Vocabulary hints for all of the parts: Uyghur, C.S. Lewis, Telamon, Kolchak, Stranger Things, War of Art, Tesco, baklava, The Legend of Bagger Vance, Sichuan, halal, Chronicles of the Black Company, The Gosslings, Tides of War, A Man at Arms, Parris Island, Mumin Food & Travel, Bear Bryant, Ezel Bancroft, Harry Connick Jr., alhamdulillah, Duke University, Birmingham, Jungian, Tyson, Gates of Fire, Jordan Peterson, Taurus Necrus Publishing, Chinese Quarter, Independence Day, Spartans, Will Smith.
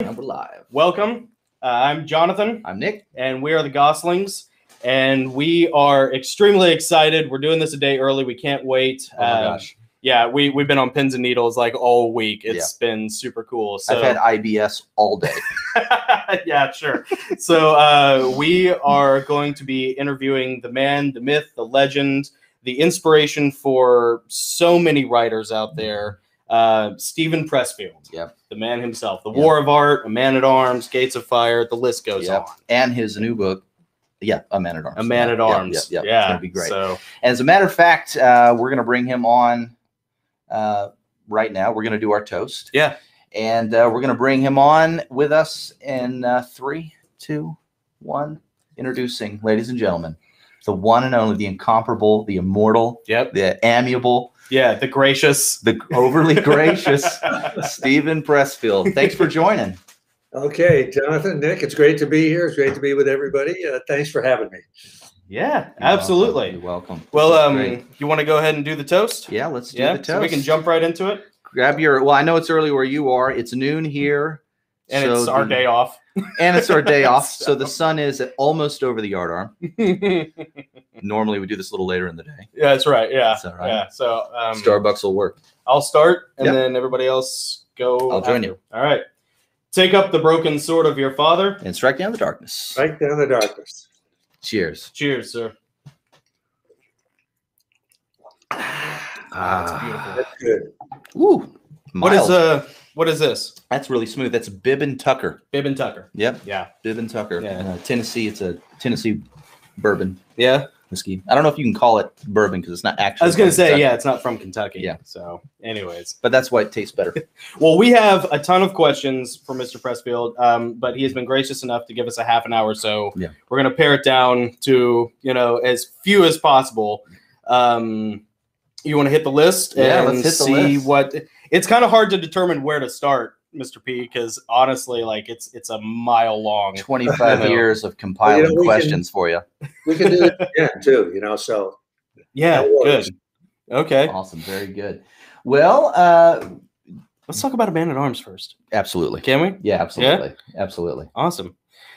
And we're live. Welcome. I'm Jonathan. I'm Nick. And we are the Gosslings. And we are extremely excited. We're doing this a day early. We can't wait. Oh my gosh. Yeah, we've been on pins and needles like all week. It's been super cool. So, I've had IBS all day. Yeah, sure. So we are going to be interviewing the man, the myth, the legend, the inspiration for so many writers out there. Steven Pressfield, the man himself, the War of Art, A Man at Arms, Gates of Fire, the list goes on. And his new book, A Man at Arms. A Man at Arms. Yeah. It's going to be great. So, as a matter of fact, we're going to bring him on right now. We're going to do our toast. Yeah. And we're going to bring him on with us in 3, 2, 1. Introducing, ladies and gentlemen, the one and only, the incomparable, the immortal, the amiable, the gracious, the overly gracious Steven Pressfield. Thanks for joining. Okay, Jonathan, Nick, it's great to be here. It's great to be with everybody. Thanks for having me. Yeah, absolutely. You're welcome. Well, you want to go ahead and do the toast? Yeah, let's do the toast. So we can jump right into it. Grab your. Well, I know it's early where you are. It's noon here, and so it's our day off. And it's our day off, so the sun is almost over the yard arm. Normally, we do this a little later in the day. Yeah, that's right. Yeah, that's all right. Yeah. So Starbucks will work. I'll start, and then everybody else go. I'll join you. All right. Take up the broken sword of your father and strike down the darkness. Strike down the darkness. Cheers. Cheers, sir. Ah, that's beautiful. That's good. Ooh, mild. What is this? That's really smooth. That's Bibb and Tucker. Bibb and Tucker. Yep. Yeah. Bibb and Tucker. Yeah. Tennessee. It's a Tennessee bourbon. Yeah. Whiskey. I don't know if you can call it bourbon because it's not actually. I was going to say, Kentucky. Yeah, it's not from Kentucky. Yeah. So, anyways. But that's why it tastes better. Well, we have a ton of questions for Mr. Pressfield, but he has been gracious enough to give us a half an hour. So, we're going to pare it down to, as few as possible. You want to hit the list and let's hit the list. What it's kind of hard to determine where to start, Mr. P, because honestly, like it's a mile long. 25 years of compiling questions for you. We can do it again too, So yeah, good. Okay, awesome, very good. Well, let's talk about A Man at Arms first. Absolutely, can we? Yeah, absolutely, absolutely, awesome.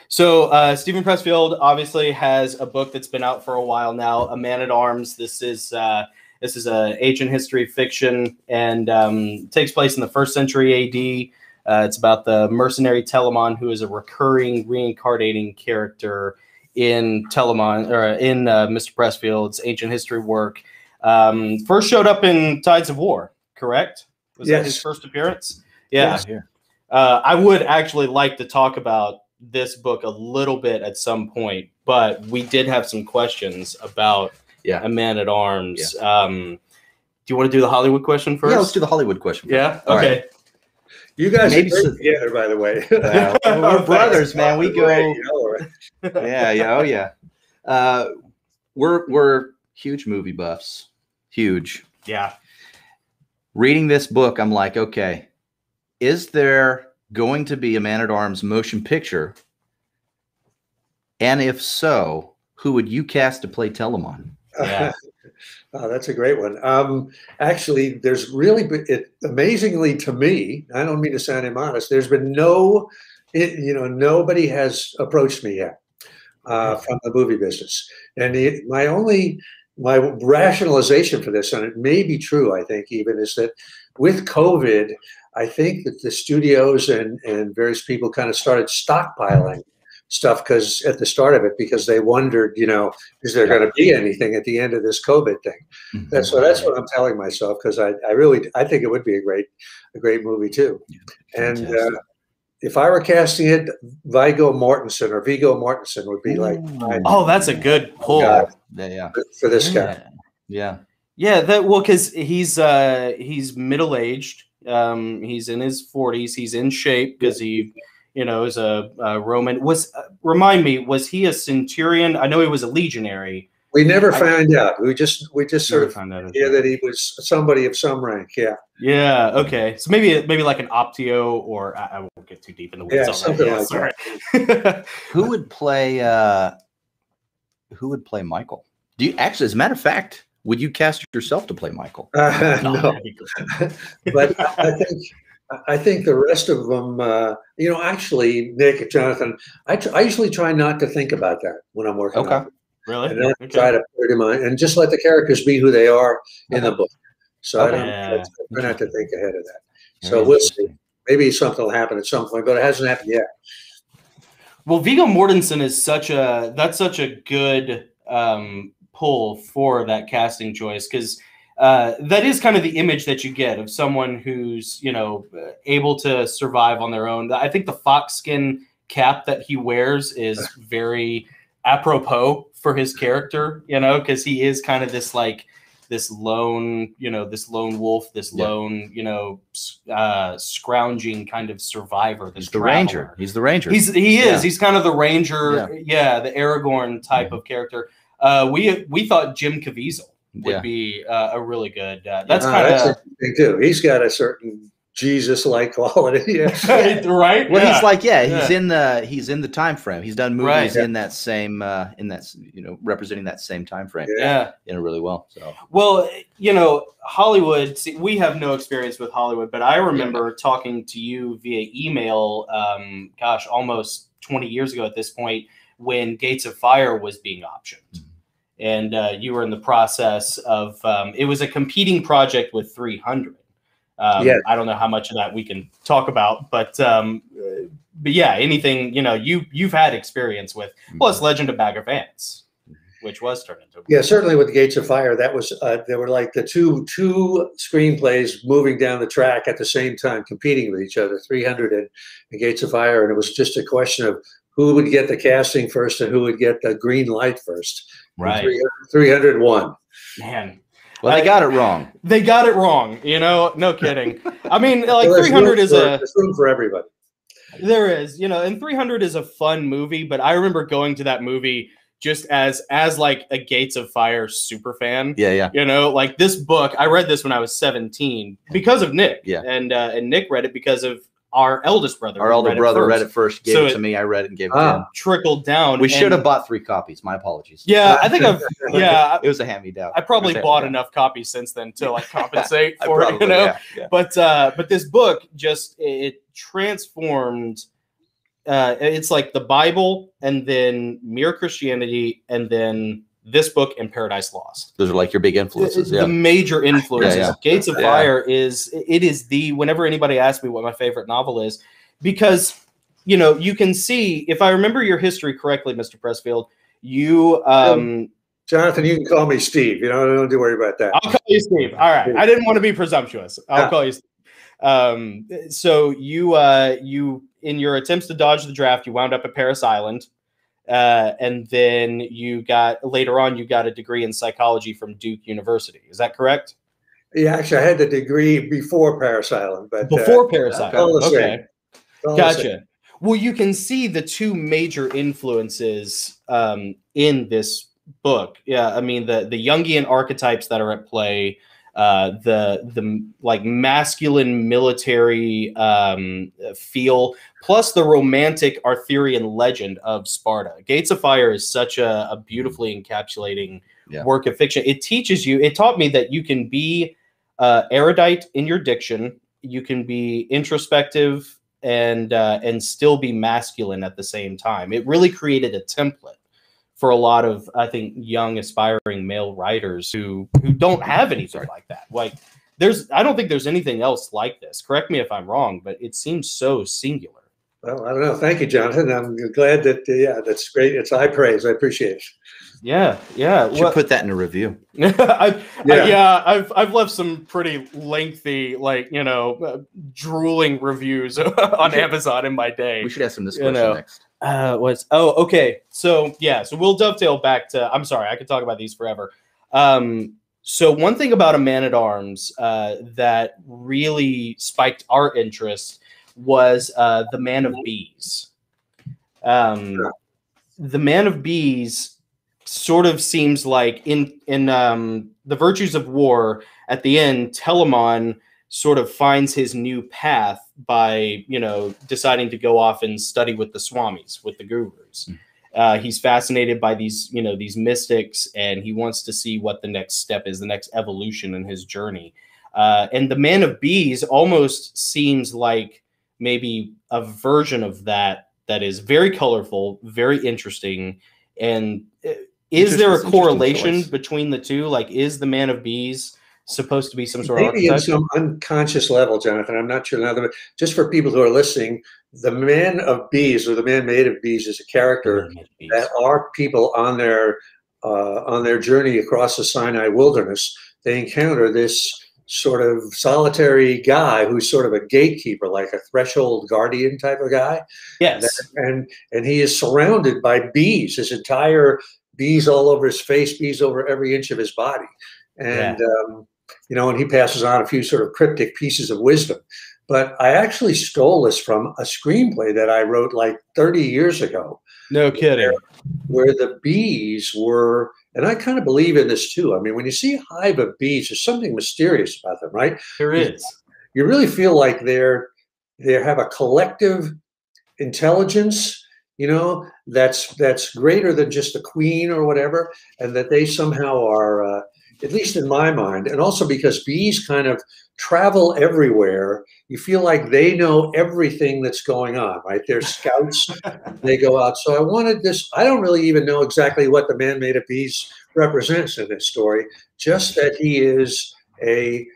So Steven Pressfield obviously has a book that's been out for a while now, A Man at Arms. This is an ancient history fiction and takes place in the 1st century AD. It's about the mercenary Telamon, who is a recurring, reincarnating character in Telamon or in Mr. Pressfield's ancient history work. First showed up in Tides of War, correct? Was that his first appearance? Yeah. I would actually like to talk about this book a little bit at some point, but we did have some questions about. Yeah, A Man at Arms. Yeah. Do you want to do the Hollywood question first? Yeah, let's do the Hollywood question first. Yeah, okay. Right. You guys are together, by the way. We're brothers, man. We go. Yeah, yeah, oh yeah. We're huge movie buffs. Huge. Yeah. Reading this book, I'm like, okay, is there going to be a Man at Arms motion picture? And if so, who would you cast to play Telamon? Yeah. Oh, that's a great one. Actually, there's really been, amazingly to me, I don't mean to sound immodest, there's been no, nobody has approached me yet from the movie business. And my rationalization for this, and it may be true, I think, even, is that with COVID, I think that the studios and various people kind of started stockpiling stuff because they wondered, is there going to be anything at the end of this COVID thing? Mm-hmm. That's what I'm telling myself, because I think it would be a great movie too. And if I were casting it, Viggo Mortensen would be like, that's a good pull. For this guy. Yeah. Yeah, because he's middle-aged. He's in his 40s. He's in shape because he is a Roman. Remind me, was he a centurion? I know he was a legionary. We never found out. We just sort of found out that he was somebody of some rank. Yeah. Yeah. Okay. So maybe like an optio, or I won't get too deep in the weeds. Yeah, something like that. Who would play Michael? Do you actually, as a matter of fact, would you cast yourself to play Michael? No. But I think. I think the rest of them, you know, actually, Nick, Jonathan, I usually try not to think about that when I'm working. Okay. Really? And then okay. Try to put it in mind and just let the characters be who they are in the book. So okay. I don't try not to think ahead of that. So we'll see. Maybe something will happen at some point, but it hasn't happened yet. Well, Viggo Mortensen is such a good pull for that casting choice, because that is kind of the image that you get of someone who's, you know, able to survive on their own. I think the fox skin cap that he wears is very apropos for his character, you know, because he is kind of this like this lone, you know, this lone wolf, this lone, you know, scrounging kind of survivor. He's the ranger. He's the ranger. He is. He's kind of the ranger. Yeah, the Aragorn type of character. We thought Jim Caviezel would be a really good. That's kind of interesting too. He's got a certain Jesus-like quality, right? Well, he's like, he's in the time frame. He's done movies in that same, in that, you know, representing that same time frame. Yeah, in it really well. So, well, you know, Hollywood. See, we have no experience with Hollywood, but I remember talking to you via email. Gosh, almost 20 years ago at this point, when Gates of Fire was being optioned, and you were in the process of. It was a competing project with 300. I don't know how much of that we can talk about, but yeah, anything, you know, you've had experience with, plus Legend of Bagger Vance, which was turned into a movie. Yeah, certainly with Gates of Fire, that was, they were like the two screenplays moving down the track at the same time, competing with each other, 300 and Gates of Fire. And it was just a question of who would get the casting first and who would get the green light first. Right. 300 won. Man. Well, they got it wrong. They got it wrong. You know, no kidding. I mean, like 300 is there's room for everybody. There is, you know, and 300 is a fun movie. But I remember going to that movie just as like a Gates of Fire super fan. Yeah. You know, like this book, I read this when I was 17 because of Nick. Yeah. And Nick read it because of our eldest brother. Our elder brother read it first, gave it to me. I read it and gave it to him. Trickled down. We should have bought 3 copies. My apologies. Yeah, I think it was a hand-me-down. I probably bought enough copies since then to like compensate for it, you know. Yeah. But this book just it transformed. It's like the Bible, and then Mere Christianity, and then this book and Paradise Lost. Those are like your big influences. The major influences. Gates of Fire is the, whenever anybody asks me what my favorite novel is, because, you know, you can see, if I remember your history correctly, Mr. Pressfield, you... Jonathan, you can call me Steve. You know, don't worry about that. I'll call you Steve. All right. I didn't want to be presumptuous. I'll call you Steve. So you, in your attempts to dodge the draft, you wound up at Parris Island. And then you got, later on, you got a degree in psychology from Duke University. Is that correct? Yeah, actually, I had the degree before Parris Island. But, before Parris Island. Okay. Gotcha. Well, you can see the two major influences in this book. Yeah, I mean, the Jungian archetypes that are at play, the like masculine military feel, plus the romantic Arthurian legend of Sparta. Gates of Fire is such a beautifully encapsulating work of fiction. It teaches you, it taught me that you can be erudite in your diction, you can be introspective and still be masculine at the same time. It really created a template for a lot of, I think, young aspiring male writers who don't have anything like that. Like I don't think there's anything else like this. Correct me if I'm wrong, but it seems so singular. Well, I don't know. Thank you, Jonathan. I'm glad that, that's great. It's high praise. I appreciate it. Yeah. You should put that in a review. I've left some pretty lengthy, like, you know, drooling reviews on Amazon in my day. We should ask them this question next. Okay. So we'll dovetail back to, I'm sorry, I could talk about these forever. So one thing about A Man at Arms that really spiked our interest was The Man of Bees. The Man of Bees sort of seems like in The Virtues of War, at the end, Telamon sort of finds his new path by, you know, deciding to go off and study with the swamis, with the gurus. He's fascinated by these, you know, these mystics, and he wants to see what the next step is, the next evolution in his journey. And The Man of Bees almost seems like maybe a version of that that is very colorful, very interesting. And is there a correlation between the two? Like, is The Man of Bees supposed to be some sort of archetype? Maybe in some unconscious level, Jonathan. I'm not sure. Now, just for people who are listening, The Man of Bees, or The Man Made of Bees, is a character that are people on their journey across the Sinai wilderness. They encounter this sort of solitary guy who's sort of a gatekeeper, like a threshold guardian type of guy. Yes. And he is surrounded by bees, his entire bees all over his face, bees over every inch of his body. And, you know, and he passes on a few sort of cryptic pieces of wisdom. But I actually stole this from a screenplay that I wrote like 30 years ago. No kidding. Where the bees were, and I kind of believe in this too. I mean, when you see a hive of bees, there's something mysterious about them, right? There is. You really feel like they have a collective intelligence, you know, that's greater than just the queen or whatever, and that they somehow are, at least in my mind, and also because bees kind of travel everywhere, you feel like they know everything that's going on, right? They're scouts, they go out. So I wanted this, I don't really even know exactly what the Man Made of Bees represents in this story, just that he is a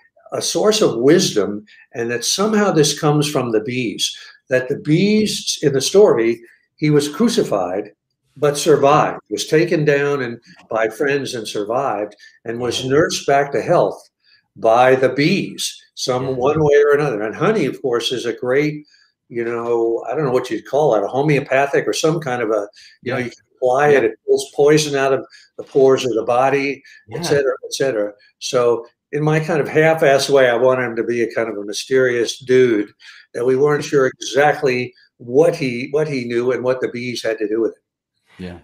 source of wisdom, and that somehow this comes from the bees, that the bees in the story, he was crucified, but survived, was taken down and by friends and survived, and was nursed back to health by the bees, some one way or another. And honey, of course, is a great, you know, I don't know what you'd call it, a homeopathic or some kind of a, you know, you can apply it, it pulls poison out of the pores of the body, et cetera, et cetera. So in my kind of half-assed way, I wanted him to be a kind of a mysterious dude that we weren't sure exactly what he knew and what the bees had to do with it. Yeah,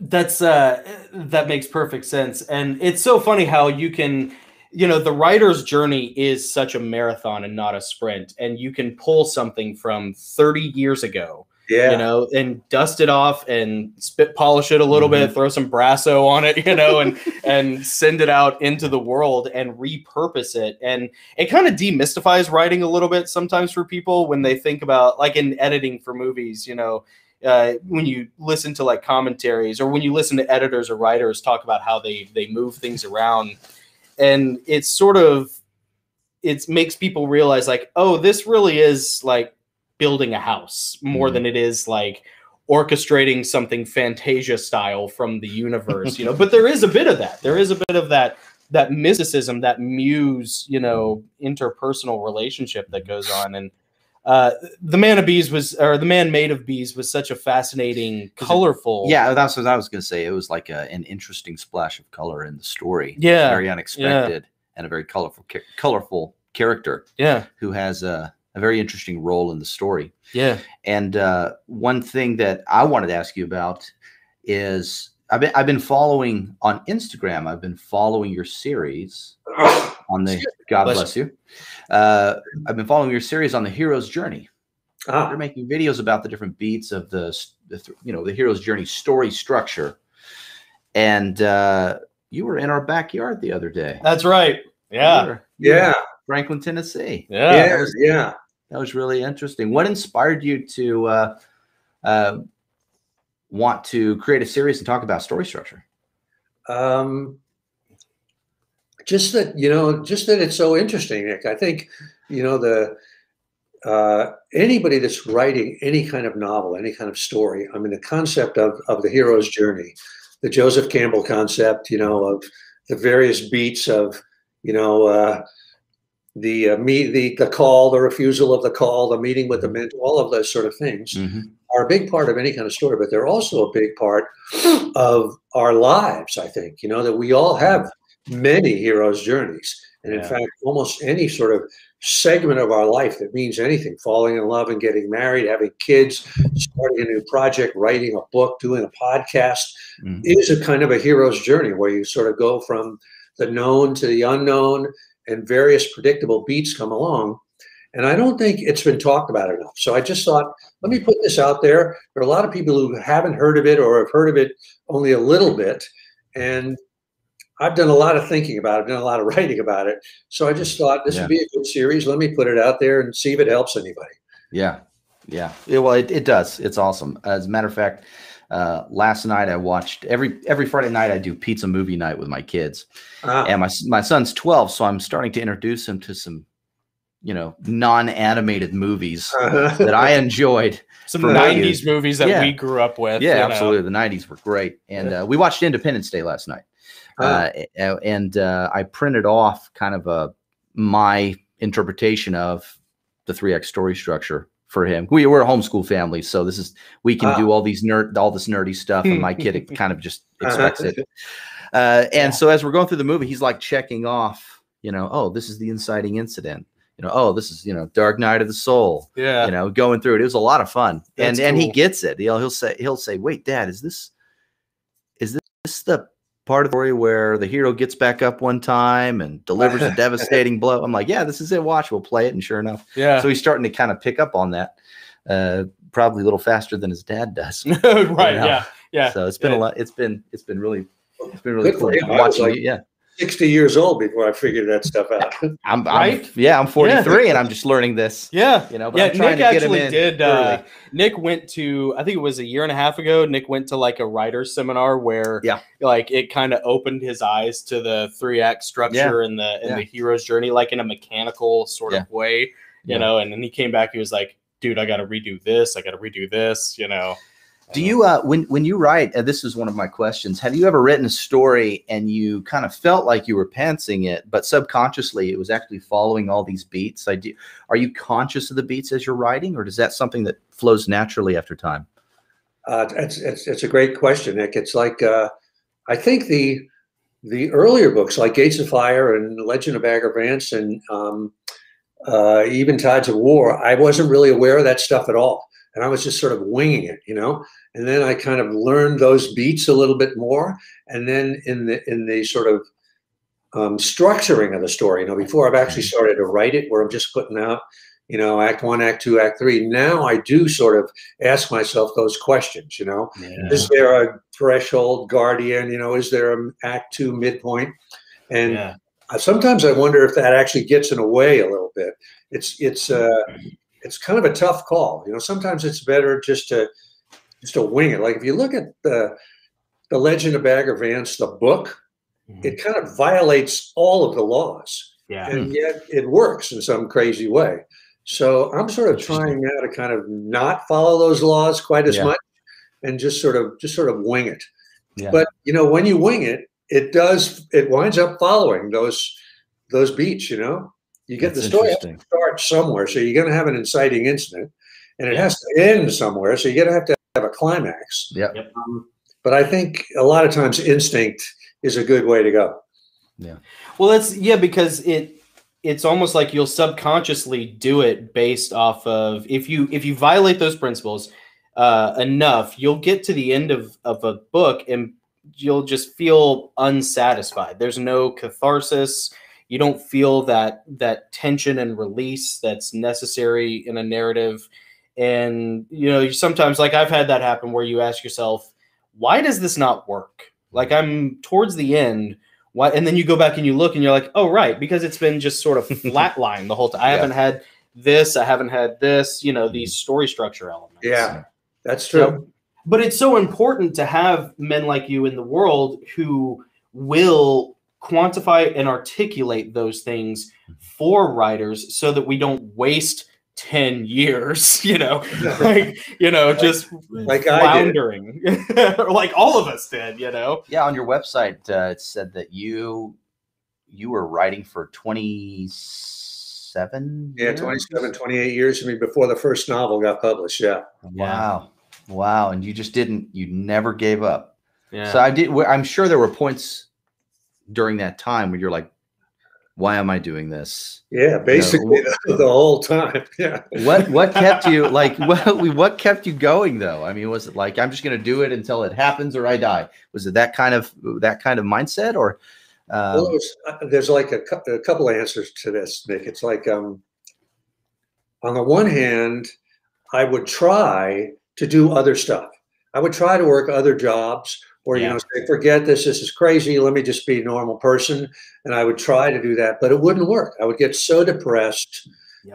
that's that makes perfect sense. And it's so funny how you can, you know, the writer's journey is such a marathon and not a sprint, and you can pull something from 30 years ago, you know, and dust it off and spit polish it a little bit, throw some Brasso on it, you know, and and send it out into the world and repurpose it. And it kind of demystifies writing a little bit sometimes for people when they think about, like, in editing for movies, you know, when you listen to like commentaries or when you listen to editors or writers talk about how they move things around, and it's sort of, it makes people realize like, oh, this really is like building a house more than it is like orchestrating something Fantasia style from the universe, you know, but there is a bit of that. There is a bit of that mysticism, that muse, you know, interpersonal relationship that goes on. And The Man of Bees was, or The Man Made of Bees was such a fascinating, colorful. Yeah, that's what I was going to say. It was like an interesting splash of color in the story. Yeah. Very unexpected and a very colorful character. Yeah. Who has a very interesting role in the story. Yeah. And one thing that I wanted to ask you about is I've been following on Instagram. I've been following your series on the God bless you. I've been following your series on the hero's journey. You're making videos about the different beats of the hero's journey story structure. And you were in our backyard the other day. That's right. Yeah. You were in Franklin, Tennessee. Yeah. That was really interesting. What inspired you to want to create a series and talk about story structure? Just that it's so interesting, Nick. I think, you know, anybody that's writing any kind of novel, any kind of story, I mean, the concept of the hero's journey, the Joseph Campbell concept, you know, of the various beats of, you know, the call, the refusal of the call, the meeting with the mentor, all of those sort of things are a big part of any kind of story, but they're also a big part of our lives, I think, you know, that we all have many hero's journeys. And in fact, almost any sort of segment of our life that means anything, falling in love and getting married, having kids, starting a new project, writing a book, doing a podcast, is a kind of a hero's journey where you sort of go from the known to the unknown, and various predictable beats come along. And I don't think it's been talked about enough. So I just thought, let me put this out there. There are a lot of people who haven't heard of it or have heard of it only a little bit. And I've done a lot of thinking about it. I've done a lot of writing about it. So I just thought this would be a good series. Let me put it out there and see if it helps anybody. Yeah. Yeah. Well, it does. It's awesome. As a matter of fact, last night I watched every Friday night I do pizza movie night with my kids. And my son's 12. So I'm starting to introduce him to some, you know, non-animated movies that I enjoyed. Some 90s movies that we grew up with. Yeah, absolutely. The 90s were great. And we watched Independence Day last night. I printed off kind of my interpretation of the 3X story structure for him. We're a homeschool family, so this is we can do all this nerdy stuff, and my kid kind of just expects it. So as we're going through the movie, he's like checking off, you know, oh, this is the inciting incident. You know, oh, this is, you know, Dark Night of the Soul. Yeah, you know, going through it. It was a lot of fun. That's and cool. He gets it. You know, he'll say, wait, Dad, is this the part of the story where the hero gets back up one time and delivers a devastating blow? I'm like, yeah, this is it. Watch, we'll play it. And sure enough. Yeah. So he's starting to kind of pick up on that, probably a little faster than his dad does. Right. You know? Yeah. Yeah. So it's been a lot. It's been really cool watching. Like 60 years old before I figured that stuff out. I'm 43 and I'm just learning this. Yeah. You know, but I'm trying to get him in. Nick went to, I think it was a year and a half ago, Nick went to like a writer's seminar where like it kind of opened his eyes to the 3-act structure and the hero's journey, like in a mechanical sort of way, you know, and then he came back, he was like, dude, I got to redo this, you know. Do you, when you write, this is one of my questions, have you ever written a story and you kind of felt like you were pantsing it, but subconsciously it was actually following all these beats? Are you conscious of the beats as you're writing, or is that something that flows naturally after time? It's a great question, Nick. It's like, I think the earlier books like Gates of Fire and The Legend of Bagger Vance and even Tides of War, I wasn't really aware of that stuff at all. And I was just sort of winging it, you know. And then I kind of learned those beats a little bit more. And then in the sort of structuring of the story, you know, before I've actually started to write it, where I'm just putting out, you know, Act 1, Act 2, Act 3. Now I do sort of ask myself those questions, you know. Yeah. Is there a threshold guardian? You know, is there an Act 2 midpoint? And sometimes I wonder if that actually gets in the way a little bit. It's kind of a tough call. You know, sometimes it's better just to wing it. Like if you look at the Legend of Bagger Vance, the book, it kind of violates all of the laws. Yeah. And yet it works in some crazy way. So I'm sort of trying now to kind of not follow those laws quite as much and just sort of wing it. Yeah. But you know, when you wing it, it winds up following those beats, you know. You get the story has to start somewhere, so you're going to have an inciting incident, and it has to end somewhere, so you're going to have a climax. Yeah. But I think a lot of times instinct is a good way to go. Yeah. Well, because it's almost like you'll subconsciously do it based off of if you violate those principles enough, you'll get to the end of a book and you'll just feel unsatisfied. There's no catharsis. You don't feel that tension and release that's necessary in a narrative. And, you know, you sometimes, like I've had that happen where you ask yourself, why does this not work? Like I'm towards the end. Why? And then you go back and you look and you're like, oh, right. Because it's been just sort of flatlined the whole time. I haven't had this. I haven't had this, you know, these story structure elements. Yeah, that's true. So, but it's so important to have men like you in the world who will quantify and articulate those things for writers so that we don't waste 10 years, you know, like, you know, just like floundering, like all of us did, you know? Yeah. On your website, it said that you were writing for 27 years? Yeah, 27, 28 years. I mean, before the first novel got published. Yeah. Wow. Wow. And you never gave up. Yeah. So I'm sure there were points during that time where you're like, why am I doing this? Yeah, basically, you know, the whole time. Yeah. What kept you like? What kept you going though? I mean, was it like I'm just going to do it until it happens or I die? Was it that kind of mindset or? Well, there's like a couple answers to this, Nick. It's like on the one hand, I would try to do other stuff. I would try to work other jobs or, you know, say, forget this, this is crazy, let me just be a normal person. And I would try to do that, but it wouldn't work. I would get so depressed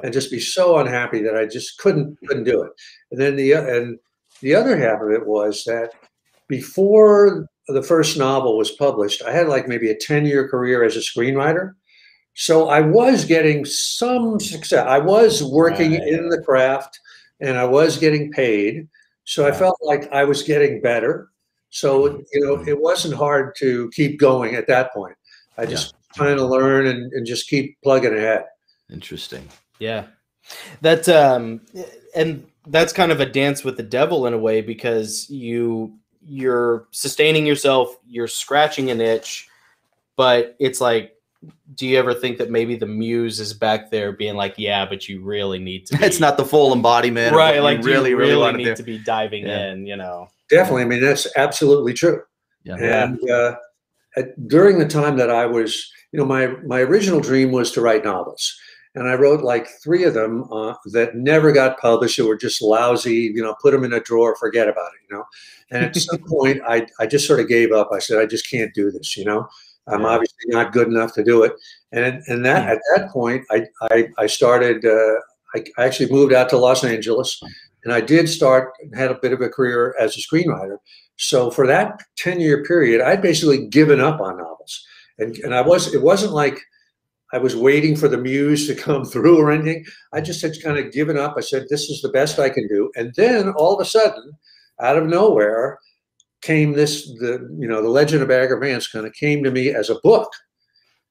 and just be so unhappy that I just couldn't do it. And then the other half of it was that before the first novel was published, I had like maybe a 10-year career as a screenwriter. So I was getting some success. I was working in the craft and I was getting paid. So I felt like I was getting better. So, you know, it wasn't hard to keep going at that point. I just kind of learn and just keep plugging ahead. Interesting. Yeah. That's, and that's kind of a dance with the devil in a way, because you're sustaining yourself, you're scratching an itch, but it's like, do you ever think that maybe the muse is back there being like, yeah, but you really need to be. It's not the full embodiment. Right. Like you really need to be diving in, you know. Definitely. I mean, that's absolutely true. Yeah. And during the time that I was, you know, my original dream was to write novels. And I wrote like 3 of them that never got published. They were just lousy, you know, put them in a drawer, forget about it, you know. And at some point, I just sort of gave up. I said, I just can't do this, you know. I'm obviously not good enough to do it. And that at that point, I started, I actually moved out to Los Angeles, and I did start, had a bit of a career as a screenwriter. So for that 10-year period, I'd basically given up on novels. And it wasn't like I was waiting for the muse to come through or anything. I just had kind of given up. I said, this is the best I can do. And then all of a sudden, out of nowhere, came The Legend of Bagger Vance kind of came to me as a book,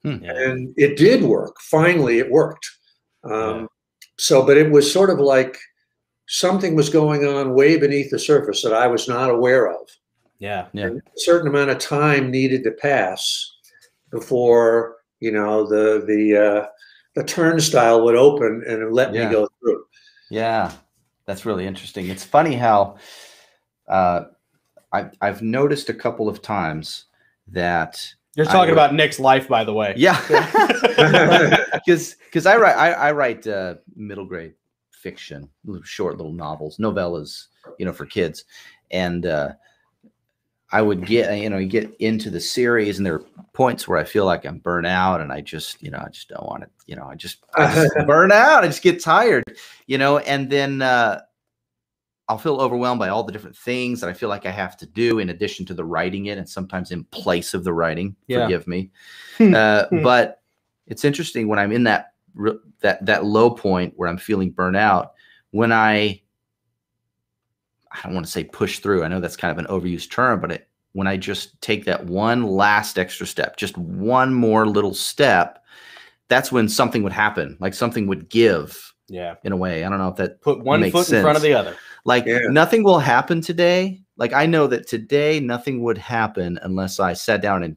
and it did work. Finally, it worked. So, but it was sort of like something was going on way beneath the surface that I was not aware of. Yeah, yeah. And a certain amount of time needed to pass before, you know, the turnstile would open and let me go through. Yeah, that's really interesting. It's funny how. I've noticed a couple of times that you're talking about Nick's life, by the way. Yeah, because I write middle grade fiction, short little novels, novellas, you know, for kids, and I would get into the series, and there are points where I feel like I'm burnt out, and I just don't want it, you know, I just burn out, I just get tired, you know, and then. I'll feel overwhelmed by all the different things that I feel like I have to do in addition to the writing it, and sometimes in place of the writing, forgive me. But it's interesting when I'm in that low point where I'm feeling burnt out, when I don't want to say push through. I know that's kind of an overused term, but when I just take that one last extra step, just one more little step, that's when something would happen. Like something would give. Yeah, in a way, I don't know if that put one foot in front of the other. Like nothing will happen today. Like I know that today nothing would happen unless I sat down and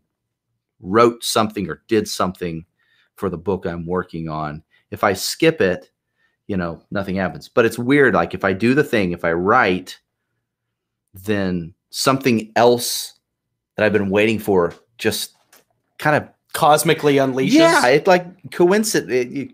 wrote something or did something for the book I'm working on. If I skip it, you know, nothing happens. But it's weird. Like if I do the thing, if I write, then something else that I've been waiting for just kind of cosmically unleashes. Yeah, it like coincidentally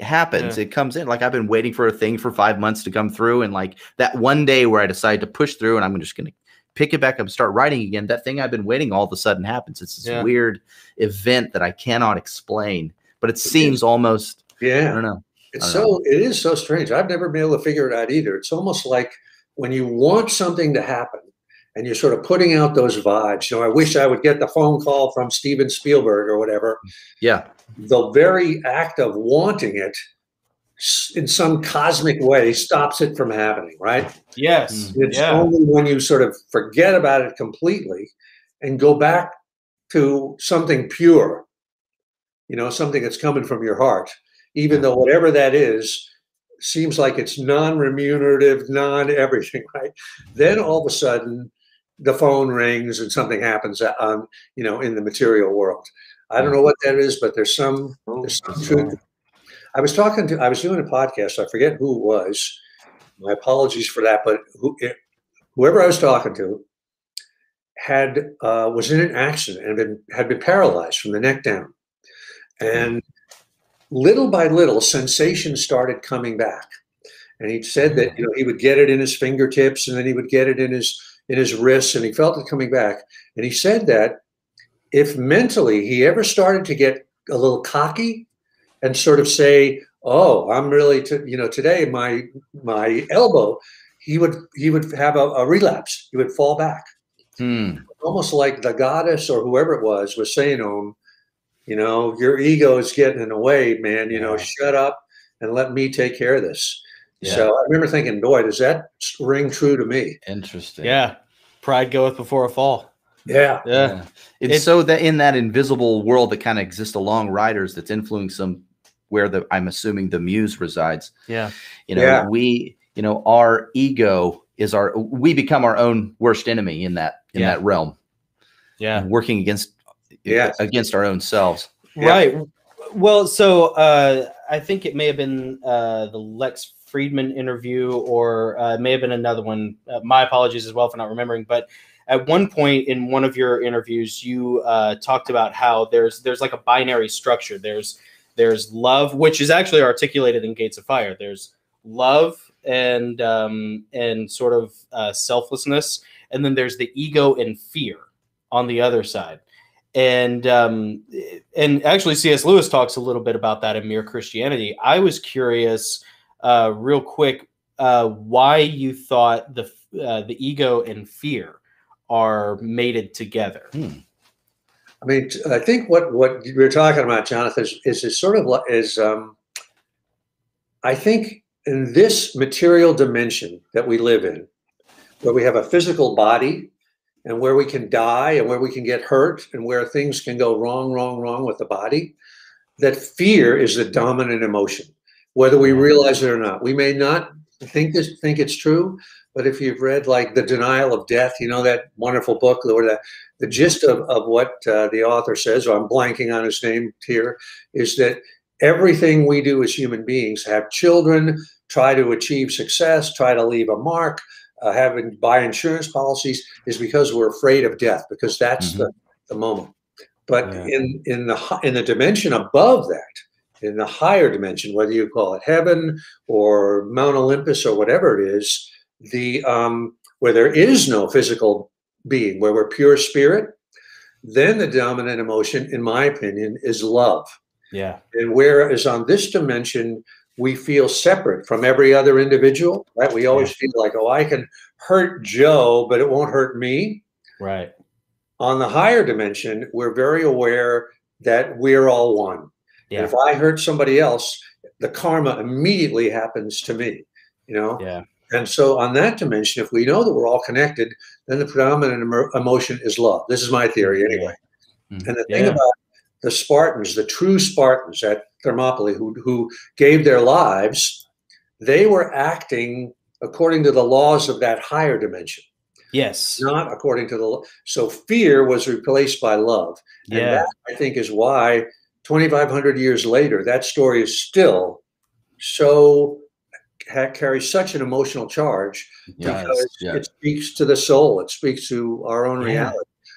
happens. It comes in. Like I've been waiting for a thing for 5 months to come through, and like that one day where I decide to push through and I'm just going to pick it back up and start writing again, that thing I've been waiting all of a sudden happens. It's this weird event that I cannot explain, but it seems almost I don't know. It is so strange. I've never been able to figure it out either. It's almost like when you want something to happen, and you're sort of putting out those vibes. You know, I wish I would get the phone call from Steven Spielberg or whatever. Yeah. The very act of wanting it in some cosmic way stops it from happening, right? Yes. It's only when you sort of forget about it completely and go back to something pure, you know, something that's coming from your heart, even though whatever that is, seems like it's non-remunerative, non-everything, right? Then all of a sudden, the phone rings and something happens on, you know, in the material world. I don't know what that is, but there's some truth. I was doing a podcast. I forget who it was. My apologies for that. But whoever I was talking to had was in an accident and had been paralyzed from the neck down. And little by little, sensation started coming back. And he said that, you know, he would get it in his fingertips, and then he would get it in his, in his wrists and he felt it coming back. And he said that if mentally he ever started to get a little cocky and sort of say, oh, I'm really, today my elbow, he would have a relapse. He would fall back. Hmm. Almost like the goddess or whoever it was saying to him, your ego is getting in the way, man, shut up and let me take care of this. Yeah. So I remember thinking, boy, does that ring true to me? Interesting. Yeah. Pride goeth before a fall. Yeah. Yeah. And so that in that invisible world that kind of exists along riders, that's influencing where I'm assuming the muse resides. Yeah. We, our ego is we become our own worst enemy in that realm. Yeah. And working against our own selves. Yeah. Right. Well, so I think it may have been the Lex Friedman interview, or it may have been another one. My apologies as well for not remembering. But at one point in one of your interviews, you talked about how there's like a binary structure. There's love, which is actually articulated in Gates of Fire. There's love and sort of selflessness, and then there's the ego and fear on the other side. And actually, C.S. Lewis talks a little bit about that in Mere Christianity. I was curious, real quick, why you thought the ego and fear are mated together. Hmm. I mean, I think what we're talking about, Jonathan, is I think in this material dimension that we live in, where we have a physical body, and where we can die and where we can get hurt and where things can go wrong with the body, that fear is the dominant emotion, whether we realize it or not. We may not think it's true, but if you've read like The Denial of Death, that wonderful book, or the gist of what the author says, or I'm blanking on his name here, is that everything we do as human beings, have children, try to achieve success, try to leave a mark, buy insurance policies, is because we're afraid of death, because that's the moment. But in the dimension above that, in the higher dimension, whether you call it heaven or Mount Olympus or whatever it is, where there is no physical being, where we're pure spirit, then the dominant emotion, in my opinion, is love. Yeah. And whereas on this dimension, we feel separate from every other individual, right? We always feel like, oh, I can hurt Joe, but it won't hurt me. Right. On the higher dimension, we're very aware that we're all one. Yeah. And if I hurt somebody else, the karma immediately happens to me, Yeah. And so on that dimension, if we know that we're all connected, then the predominant emotion is love. This is my theory anyway. Mm-hmm. And the thing about the Spartans, the true Spartans at Thermopylae, who gave their lives, they were acting according to the laws of that higher dimension. Yes. Not according to the, so fear was replaced by love. Yeah. And that, I think, is why 2,500 years later, that story is still carries such an emotional charge, because it speaks to the soul. It speaks to our own reality.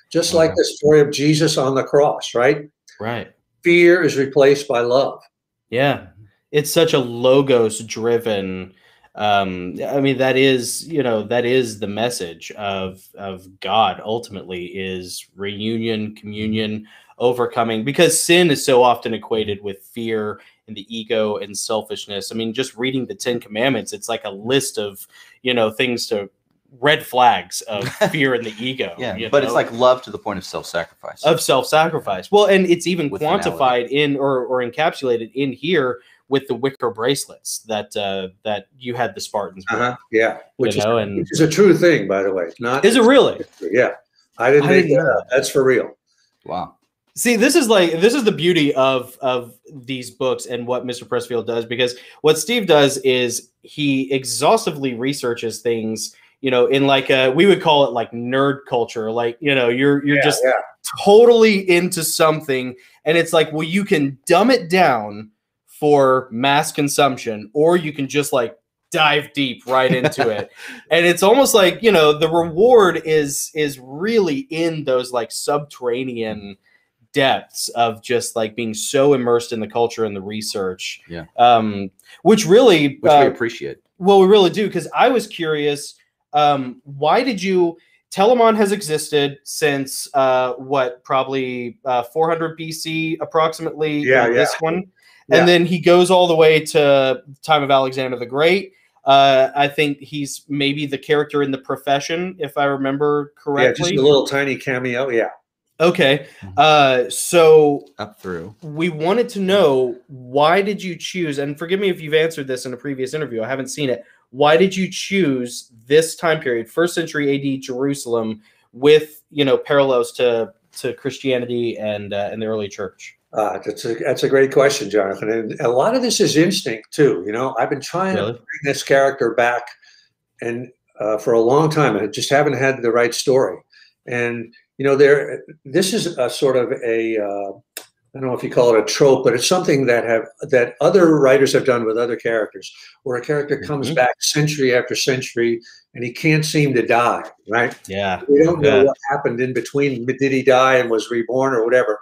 Just like the story of Jesus on the cross, right? Right. Fear is replaced by love. Yeah. It's such a logos driven. I mean, that is the message of God ultimately, is reunion, communion, overcoming, because sin is so often equated with fear and the ego and selfishness. I mean, just reading the 10 Commandments, it's like a list of, things to red flags of fear and the ego. Yeah, but it's like love to the point of self-sacrifice. Well, and it's even with quantified finality. or encapsulated in here with the wicker bracelets that you had the Spartans wear. Yeah, which is a true thing, by the way. Is it really? Yeah, I didn't make that up. That's for real. Wow. See, this is the beauty of these books and what Mr. Pressfield does, because what Steve does is he exhaustively researches things. In like we would call it like nerd culture, like, you're just totally into something, and it's like, well, you can dumb it down for mass consumption, or you can just like dive deep right into it. And it's almost like, the reward is really in those like subterranean depths of just like being so immersed in the culture and the research. Yeah. Which we appreciate. Well, we really do. Cause I was curious, why did you Telamon has existed since, probably 400 BC approximately, this one. And then he goes all the way to the time of Alexander the Great. I think he's maybe the character in The Profession, if I remember correctly. Yeah, just a little tiny cameo, Okay, so up through. We wanted to know, why did you choose, and forgive me if you've answered this in a previous interview, I haven't seen it, why did you choose this time period, 1st century AD Jerusalem, with, you know, parallels to Christianity and the early church? That's a great question, Jonathan. And a lot of this is instinct too. You know, I've been trying to bring this character back, and for a long time, and I just haven't had the right story. And you know, there. This is a sort of a I don't know if you call it a trope, but it's something that other writers have done with other characters, where a character comes back century after century and he can't seem to die, right? Yeah. We don't know what happened in between. Did he die and was reborn or whatever?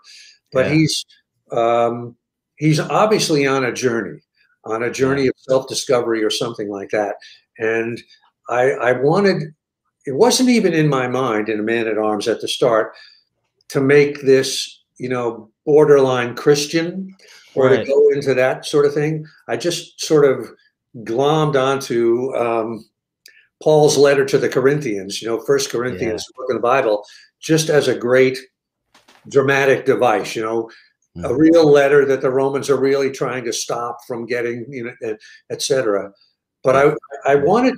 But he's obviously on a journey of self-discovery or something like that. And I wanted, it wasn't even in my mind in A Man at Arms at the start to make this, you know, borderline Christian or to go into that sort of thing. I just sort of glommed onto Paul's letter to the Corinthians, you know, 1 Corinthians, book of the Bible, just as a great dramatic device, you know, a real letter that the Romans are really trying to stop from getting, you know, etc. But I wanted,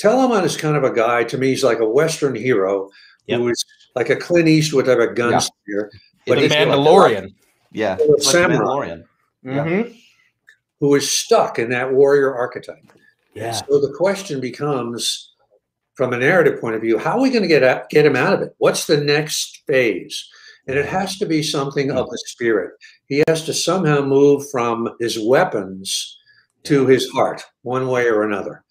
Telamon is kind of a guy, to me, he's like a Western hero who is like a Clint Eastwood type of gunslinger. But he's Mandalorian. Like, it's like samurai, Mandalorian. Who is stuck in that warrior archetype. Yeah. So the question becomes, from a narrative point of view, how are we going to get him out of it? What's the next phase? And it has to be something of the spirit. He has to somehow move from his weapons to his heart, one way or another.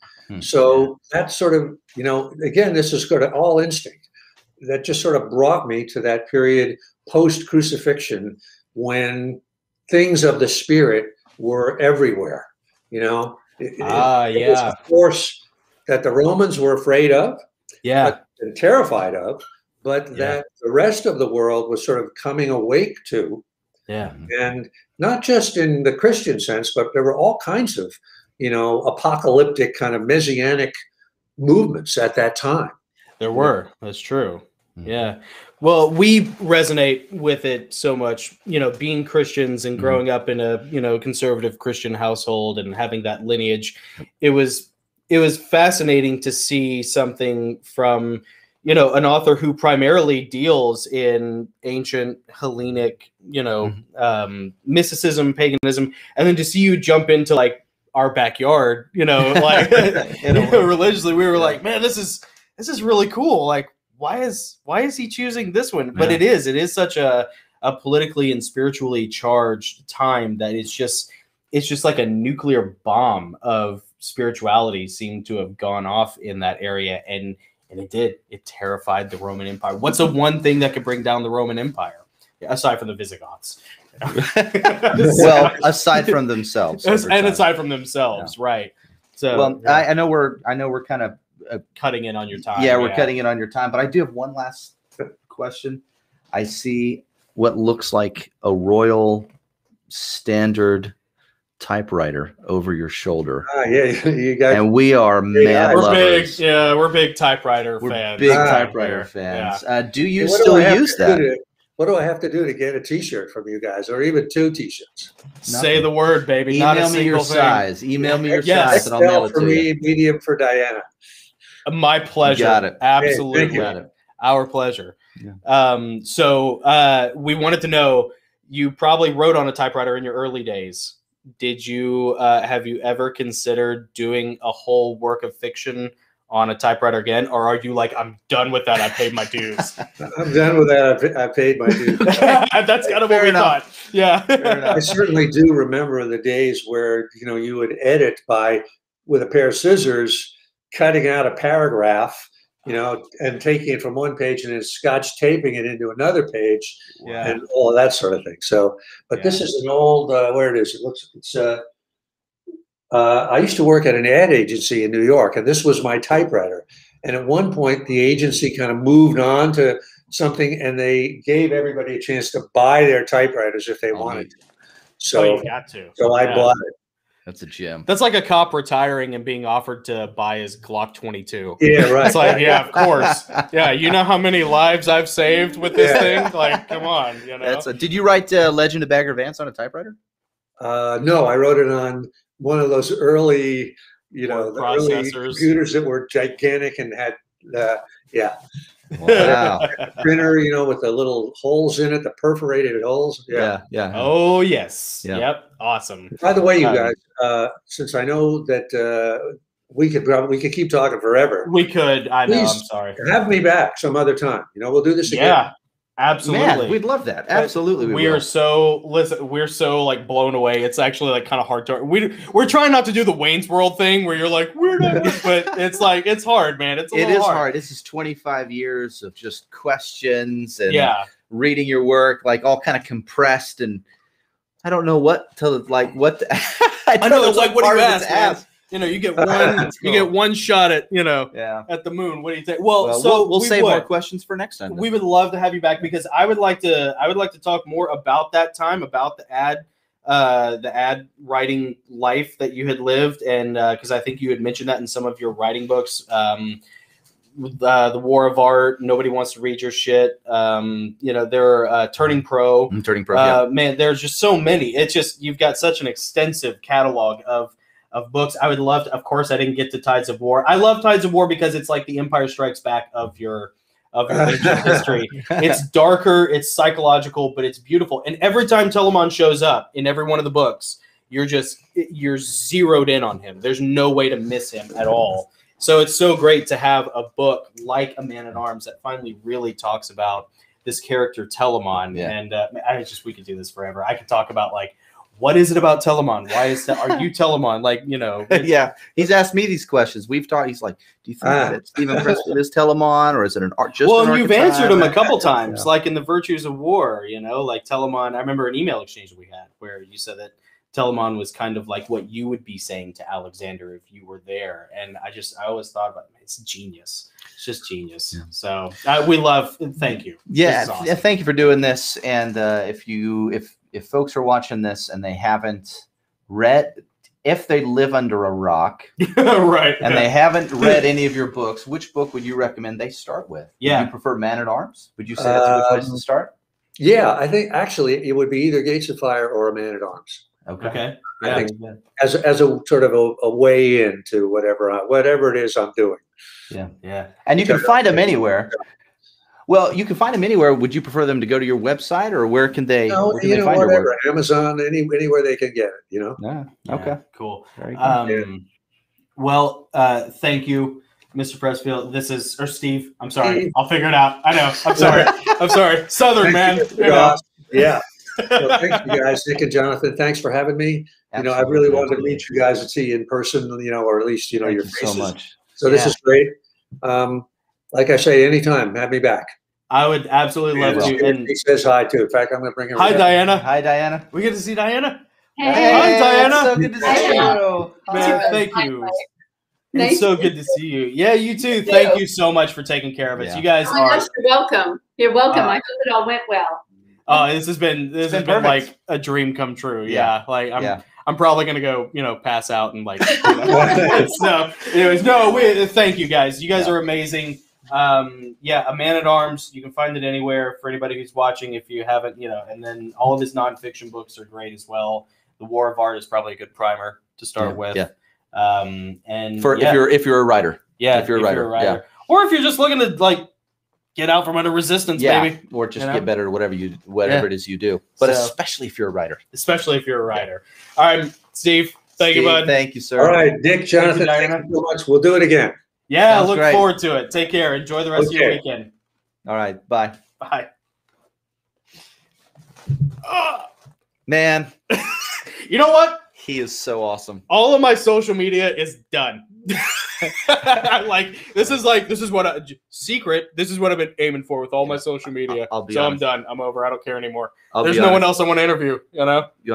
So that's sort of, you know, again, this is sort of all instinct. That just sort of brought me to that period post-crucifixion when things of the spirit were everywhere, you know? It was a force that the Romans were afraid of and terrified of, but that the rest of the world was sort of coming awake to. Yeah. And not just in the Christian sense, but there were all kinds of, you know, apocalyptic kind of messianic movements at that time. There were. That's true. Yeah. Well, we resonate with it so much, you know, being Christians and growing up in a, you know, conservative Christian household and having that lineage. It was fascinating to see something from, you know, an author who primarily deals in ancient Hellenic, you know, mysticism, paganism, and then to see you jump into like our backyard, you know, like religiously, we were like, man, this is really cool. Like, why is he choosing this one? But it is such a politically and spiritually charged time that it's just like a nuclear bomb of spirituality seemed to have gone off in that area. And it did. It terrified the Roman Empire. What's the one thing that could bring down the Roman Empire? Aside from the Visigoths. Well, aside from themselves. And aside from themselves, right. So, well, yeah. I know we're kind of cutting in on your time. Yeah, we're cutting in on your time. But I do have one last question. I see what looks like a Royal Standard typewriter over your shoulder. You guys, and we are mad lovers. We're big typewriter fans. Big typewriter fans. Do you still use that? What do I have to do to get a T-shirt from you guys, or even 2 T-shirts? Say the word, baby. Email me your size. Email me your size, and I'll mail it to you. XL for me, medium for Diana. My pleasure. Got it. Absolutely. Got it. Our pleasure. Yeah. So we wanted to know, you probably wrote on a typewriter in your early days. Did you have you ever considered doing a whole work of fiction on a typewriter again, or are you like, I'm done with that, I paid my dues? I'm done with that, I paid my dues. That's kind of what we thought. Yeah. I certainly do remember the days where, you know, you would edit by, with a pair of scissors, cutting out a paragraph, you know, and taking it from one page and then scotch taping it into another page and all of that sort of thing. So, but this is an old, where it is, it looks, it's I used to work at an ad agency in New York, and this was my typewriter. And at one point, the agency kind of moved on to something, and they gave everybody a chance to buy their typewriters if they wanted to. So you got to. So I bought it. That's a gem. That's like a cop retiring and being offered to buy his Glock 22. Yeah, right. It's like, yeah, of course. Yeah, you know how many lives I've saved with this thing? Like, come on. You know. Did you write Legend of Bagger Vance on a typewriter? No, I wrote it on one of those early, the early computers that were gigantic and had, Wow. Printer, with the little holes in it, the perforated holes. Yeah. Oh, yes. Yeah. Yep. Awesome. By the way, you guys, since I know that we could keep talking forever. We could. I know. I'm sorry. Have me back some other time. We'll do this again. Yeah. Absolutely. Man, we'd love that. Absolutely. We're so like blown away. It's actually like kind of hard to, we're trying not to do the Wayne's World thing where you're like, we're not, but it's like, it's hard, man. It is hard. This is 25 years of just questions and reading your work, like all kind of compressed. And I don't know what do you ask? You get one, you get one shot at, at the moon. What do you think? Well so we'll save more questions for next time. We would love to have you back because I would like to talk more about that time, about the ad writing life that you had lived. And because I think you had mentioned that in some of your writing books, the War of Art, Nobody Wants to Read Your Shit. They're Turning Pro. Turning Pro. Man, there's just so many. It's just, you've got such an extensive catalog of books. I would love to, of course, I didn't get to Tides of War. I love Tides of War because it's like the Empire Strikes Back of your history. It's darker, it's psychological, but it's beautiful. And every time Telamon shows up in every one of the books, you're zeroed in on him. There's no way to miss him at all. So it's so great to have a book like A Man at Arms that finally really talks about this character Telamon. Yeah. And we could do this forever. I could talk about like, what is it about Telamon? Why is that? Are you Telamon? Like, yeah. He's asked me these questions. We've talked. He's like, do you think that Steven Pressfield is Telamon, or is it an art? You've answered him a couple times, like in The Virtues of War. Like Telamon. I remember an email exchange we had where you said that Telamon was kind of like what you would be saying to Alexander if you were there. And I always thought about it's genius. It's just genius. Yeah. So we love. Thank you. Yeah. Awesome. Thank you for doing this. And if folks are watching this and they haven't read, if they live under a rock, right, and they haven't read any of your books, which book would you recommend they start with? Yeah. Would you prefer Man at Arms? Would you say that's a good place to start? Yeah, I think actually it would be either Gates of Fire or A Man at Arms. Okay. I think as a sort of a way into whatever it is I'm doing. Yeah. And you can find them anywhere. Well, you can find them anywhere. Would you prefer them to go to your website, or where can they? No, where can they find your work? Amazon, anywhere they can get it. Yeah. Okay. Cool. Very good. Well, thank you, Mr. Pressfield. Steve. I'm sorry. Steve. I'll figure it out. I know. I'm sorry. Southern man. Yeah. So thank you guys, Nick and Jonathan. Thanks for having me. Absolutely. I really wanted to meet you guys and see you in person. Or at least your faces. So much. So this is great. Like I say, anytime, have me back. I would absolutely love to. And he says hi too. In fact, I'm going to bring her. Hi, Diana. Hi, Diana. We get to see Diana. Hey, hi, Diana. So good to see you. Man, thank you. It's so good to see you. Yeah, you too. Thank you so much for taking care of us. Yeah. You guys are. You're welcome. You're welcome. I hope it all went well. Oh, this has been like a dream come true. Yeah. Like I'm probably going to go, pass out and like. So anyways, thank you guys. You guys are amazing. A Man at Arms, you can find it anywhere for anybody who's watching if you haven't, and then all of his nonfiction books are great as well. The War of Art is probably a good primer to start with. Yeah. If you're a writer. Yeah. If you're a writer. Yeah. Or if you're just looking to like get out from under resistance, baby. Or just get better at whatever it is you do. But especially if you're a writer. Yeah. All right, Steve. Thank you, bud. Thank you, sir. All right, Nick, Jonathan, thank you so much. We'll do it again. Yeah, look forward to it. Take care. Enjoy the rest of your weekend. All right. Bye. Bye. Man. You know what? He is so awesome. All of my social media is done. This is what I've been aiming for with all my social media. I'm done. I'm over. I don't care anymore. There's no one else I want to interview.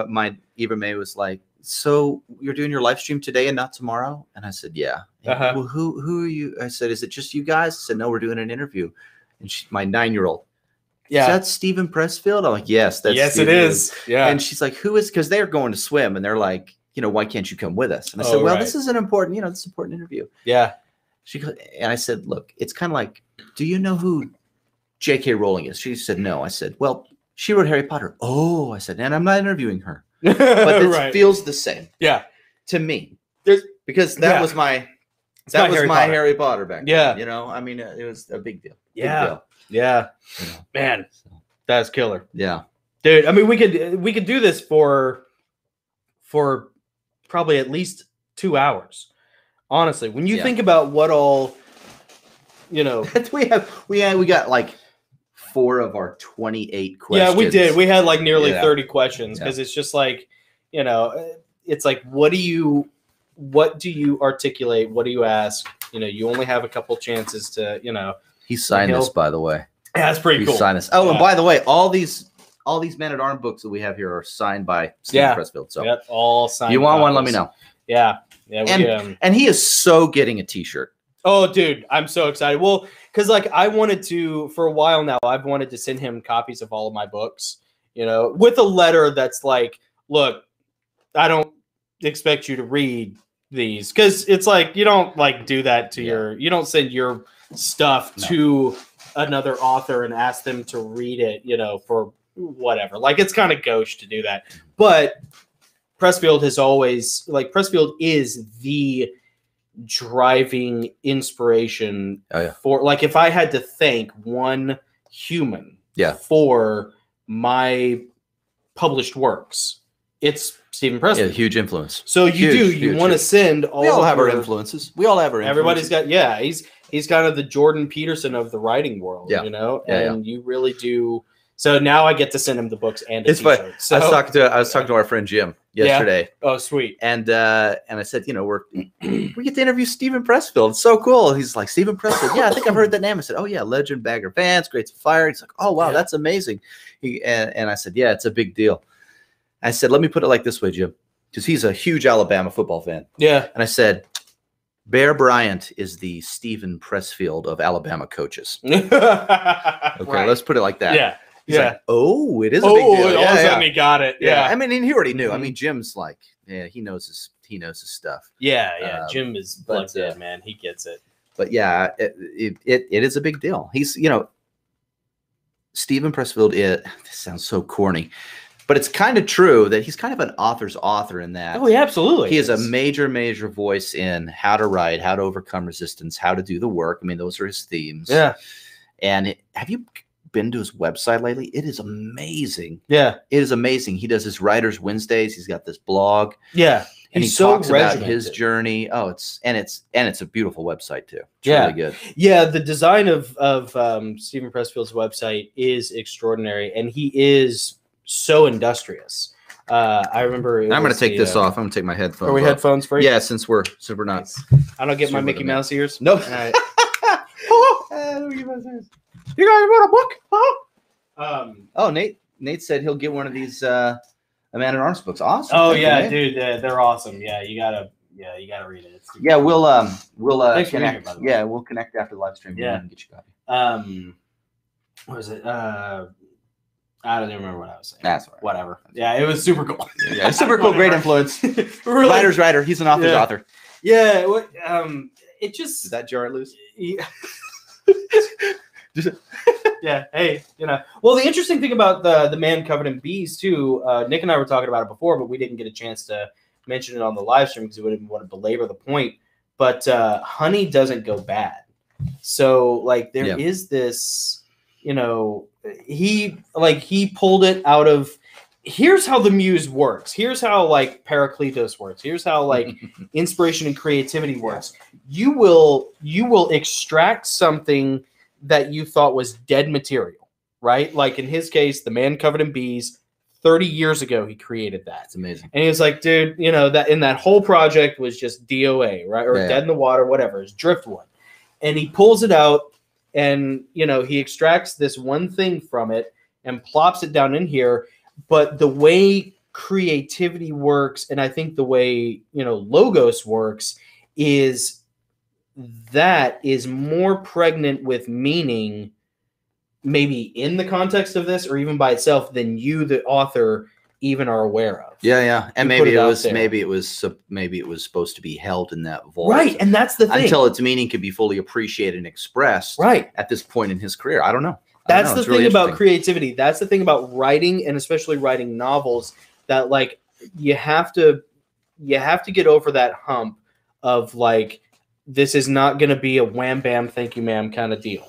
My Eva May was like, so you're doing your live stream today and not tomorrow? And I said, yeah. Uh-huh. Well, who are you? I said, is it just you guys? I said, no, we're doing an interview. And she, my 9-year-old. Yeah. Is that Steven Pressfield? I'm like, yes, that's Steven. It is. Yeah. And she's like, who is? Because they're going to swim and they're like, you know, why can't you come with us? And I said, well, this is an important, you know, this is an important interview. Yeah. She goes, and I said, look, it's kind of like, do you know who J.K. Rowling is? She said, no. I said, well, she wrote Harry Potter. Oh, I said, and I'm not interviewing her. But it feels the same. Yeah. To me. Because that was my, that was my Harry Potter back then. Yeah. You know, I mean, it was a big deal. Yeah. Big deal. Yeah. You know. Man, that's killer. Yeah. Dude, I mean, we could do this for probably at least 2 hours. Honestly, when you think about what all, you know, we got like 4 of our 28 questions. Yeah, we did. We had like nearly 30 questions because it's just like, you know, it's like, what do you articulate? What do you ask? You know, you only have a couple chances to, you know. He signed this, by the way. Yeah, that's pretty cool. He signed this. Oh, and by the way, all these Man at Arms books that we have here are signed by Steven Pressfield. So all signed. You want one? Let me know. Yeah. Yeah, and he is so getting a t-shirt. Oh, dude, I'm so excited. Well, because like I wanted to for a while now, I've wanted to send him copies of all of my books, you know, with a letter that's like, look, I don't expect you to read these because it's like you don't like do that to your, you don't send your stuff to another author and ask them to read it, you know, for whatever. Like it's kind of gauche to do that, but. Pressfield has always like Pressfield is the driving inspiration for like if I had to thank one human for my published works, it's Steven Pressfield. Yeah, huge influence. So you want to send all. We all have our influences. We all have our. Everybody's got He's kind of the Jordan Peterson of the writing world. Yeah. You know, you really do. So now I get to send him the books and a t-shirt. So, I was talking to our friend Jim yesterday. Yeah. Oh, sweet. And I said, you know, we get to interview Steven Pressfield. It's so cool. He's like, Steven Pressfield. Yeah, I think I've heard that name. I said, oh yeah, Legend Bagger Vance, Gates of Fire. He's like, oh wow, that's amazing. And I said, yeah, it's a big deal. I said, let me put it like this way, Jim, because he's a huge Alabama football fan. Yeah. And I said, Bear Bryant is the Steven Pressfield of Alabama coaches. Okay, let's put it like that. Yeah. He's like, oh, it is a big deal. All of a sudden he got it. Yeah. I mean, and he already knew. Mm-hmm. I mean, Jim's like, yeah, he knows his stuff. Yeah, yeah. Jim is plugged in, man. He gets it. But yeah, it is a big deal. He's, you know, Steven Pressfield. This sounds so corny, but it's kind of true that he's kind of an author's author in that. Oh, yeah, absolutely. He is a major, major voice in how to write, how to overcome resistance, how to do the work. I mean, those are his themes. Yeah. And have you been to his website lately? It is amazing. Yeah, it is amazing. He does his Writers Wednesdays. He's got this blog. Yeah, and he talks about his journey. Oh, it's a beautiful website too. It's really good. Yeah, the design of Steven Pressfield's website is extraordinary, and he is so industrious. I remember. I'm going to take this off. I'm going to take my headphones. Are we headphones free? Yeah, since we're not. Nice. I don't get my Mickey Mouse ears. Nope. All right. You guys wrote a book? Huh? Nate said he'll get one of these A Man at Arms books. Awesome. Oh yeah, dude, they're awesome. Yeah, you gotta read it. Yeah, cool. We'll connect. We'll connect after the live stream. Yeah, and get your copy. What was it? I don't even remember what I was saying. That's all right. Whatever. Yeah, it was super cool. Yeah, super cool. Great influence. Really? Writer's writer. He's an author's author. Yeah. What? It just. Did that jar it loose? Yeah. Yeah, hey, you know. Well, the interesting thing about the Man Covered in Bees too, Nick and I were talking about it before, but we didn't get a chance to mention it on the live stream because we wouldn't want to belabor the point. But honey doesn't go bad, so like there is this, you know, he pulled it out of. Here's how the muse works. Here's how like Paracletos works. Here's how like inspiration and creativity works. You will extract something that you thought was dead material, right? Like in his case, The Man Covered in Bees, 30 years ago, he created that. It's amazing. And he was like, dude, you know, that in that whole project was just DOA, right? Or dead in the water, whatever. It's driftwood. And he pulls it out and, you know, he extracts this one thing from it and plops it down in here. But the way creativity works, and I think the way, you know, Logos works is that is more pregnant with meaning, maybe in the context of this or even by itself, than you, the author, even are aware of. Yeah, yeah. And maybe it was supposed to be held in that vault. Right, and that's the thing. Until its meaning could be fully appreciated and expressed at this point in his career. I don't know. That's the thing about creativity. That's the thing about writing, and especially writing novels, that like you have to get over that hump of like, this is not going to be a wham bam thank you ma'am kind of deal.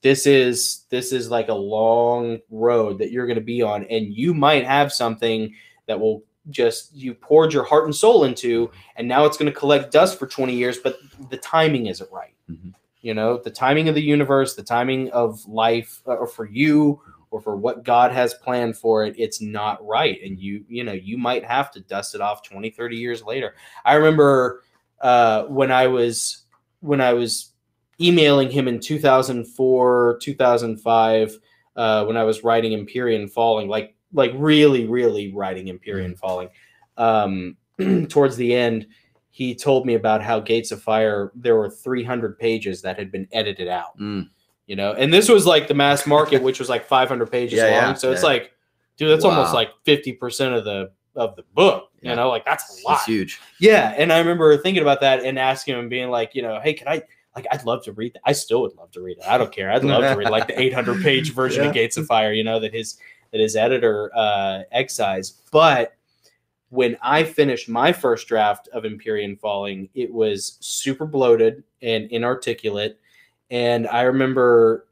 This is like a long road that you're going to be on, and you might have something that will just, you poured your heart and soul into, and now it's going to collect dust for 20 years, but the timing isn't right. Mm-hmm. You know, the timing of the universe, the timing of life, or for you, or for what God has planned for it, it's not right. And you might have to dust it off 20, 30 years later. I remember when I was emailing him in 2004, 2005, when I was writing Empyrean Falling, like really, really writing Empyrean Falling, towards the end, he told me about how Gates of Fire, there were 300 pages that had been edited out, you know? And this was like the mass market, which was like 500 pages long. So it's like, dude, that's almost like 50% of the book, you know, like that's a lot. It's huge. Yeah. And I remember thinking about that and asking him and being like, you know, hey, can I, like, I'd love to read that. I still would love to read it. I don't care. I'd love to read like the 800 page version of Gates of Fire, you know, that his editor excised. But when I finished my first draft of Empyrean Falling, it was super bloated and inarticulate. And I remember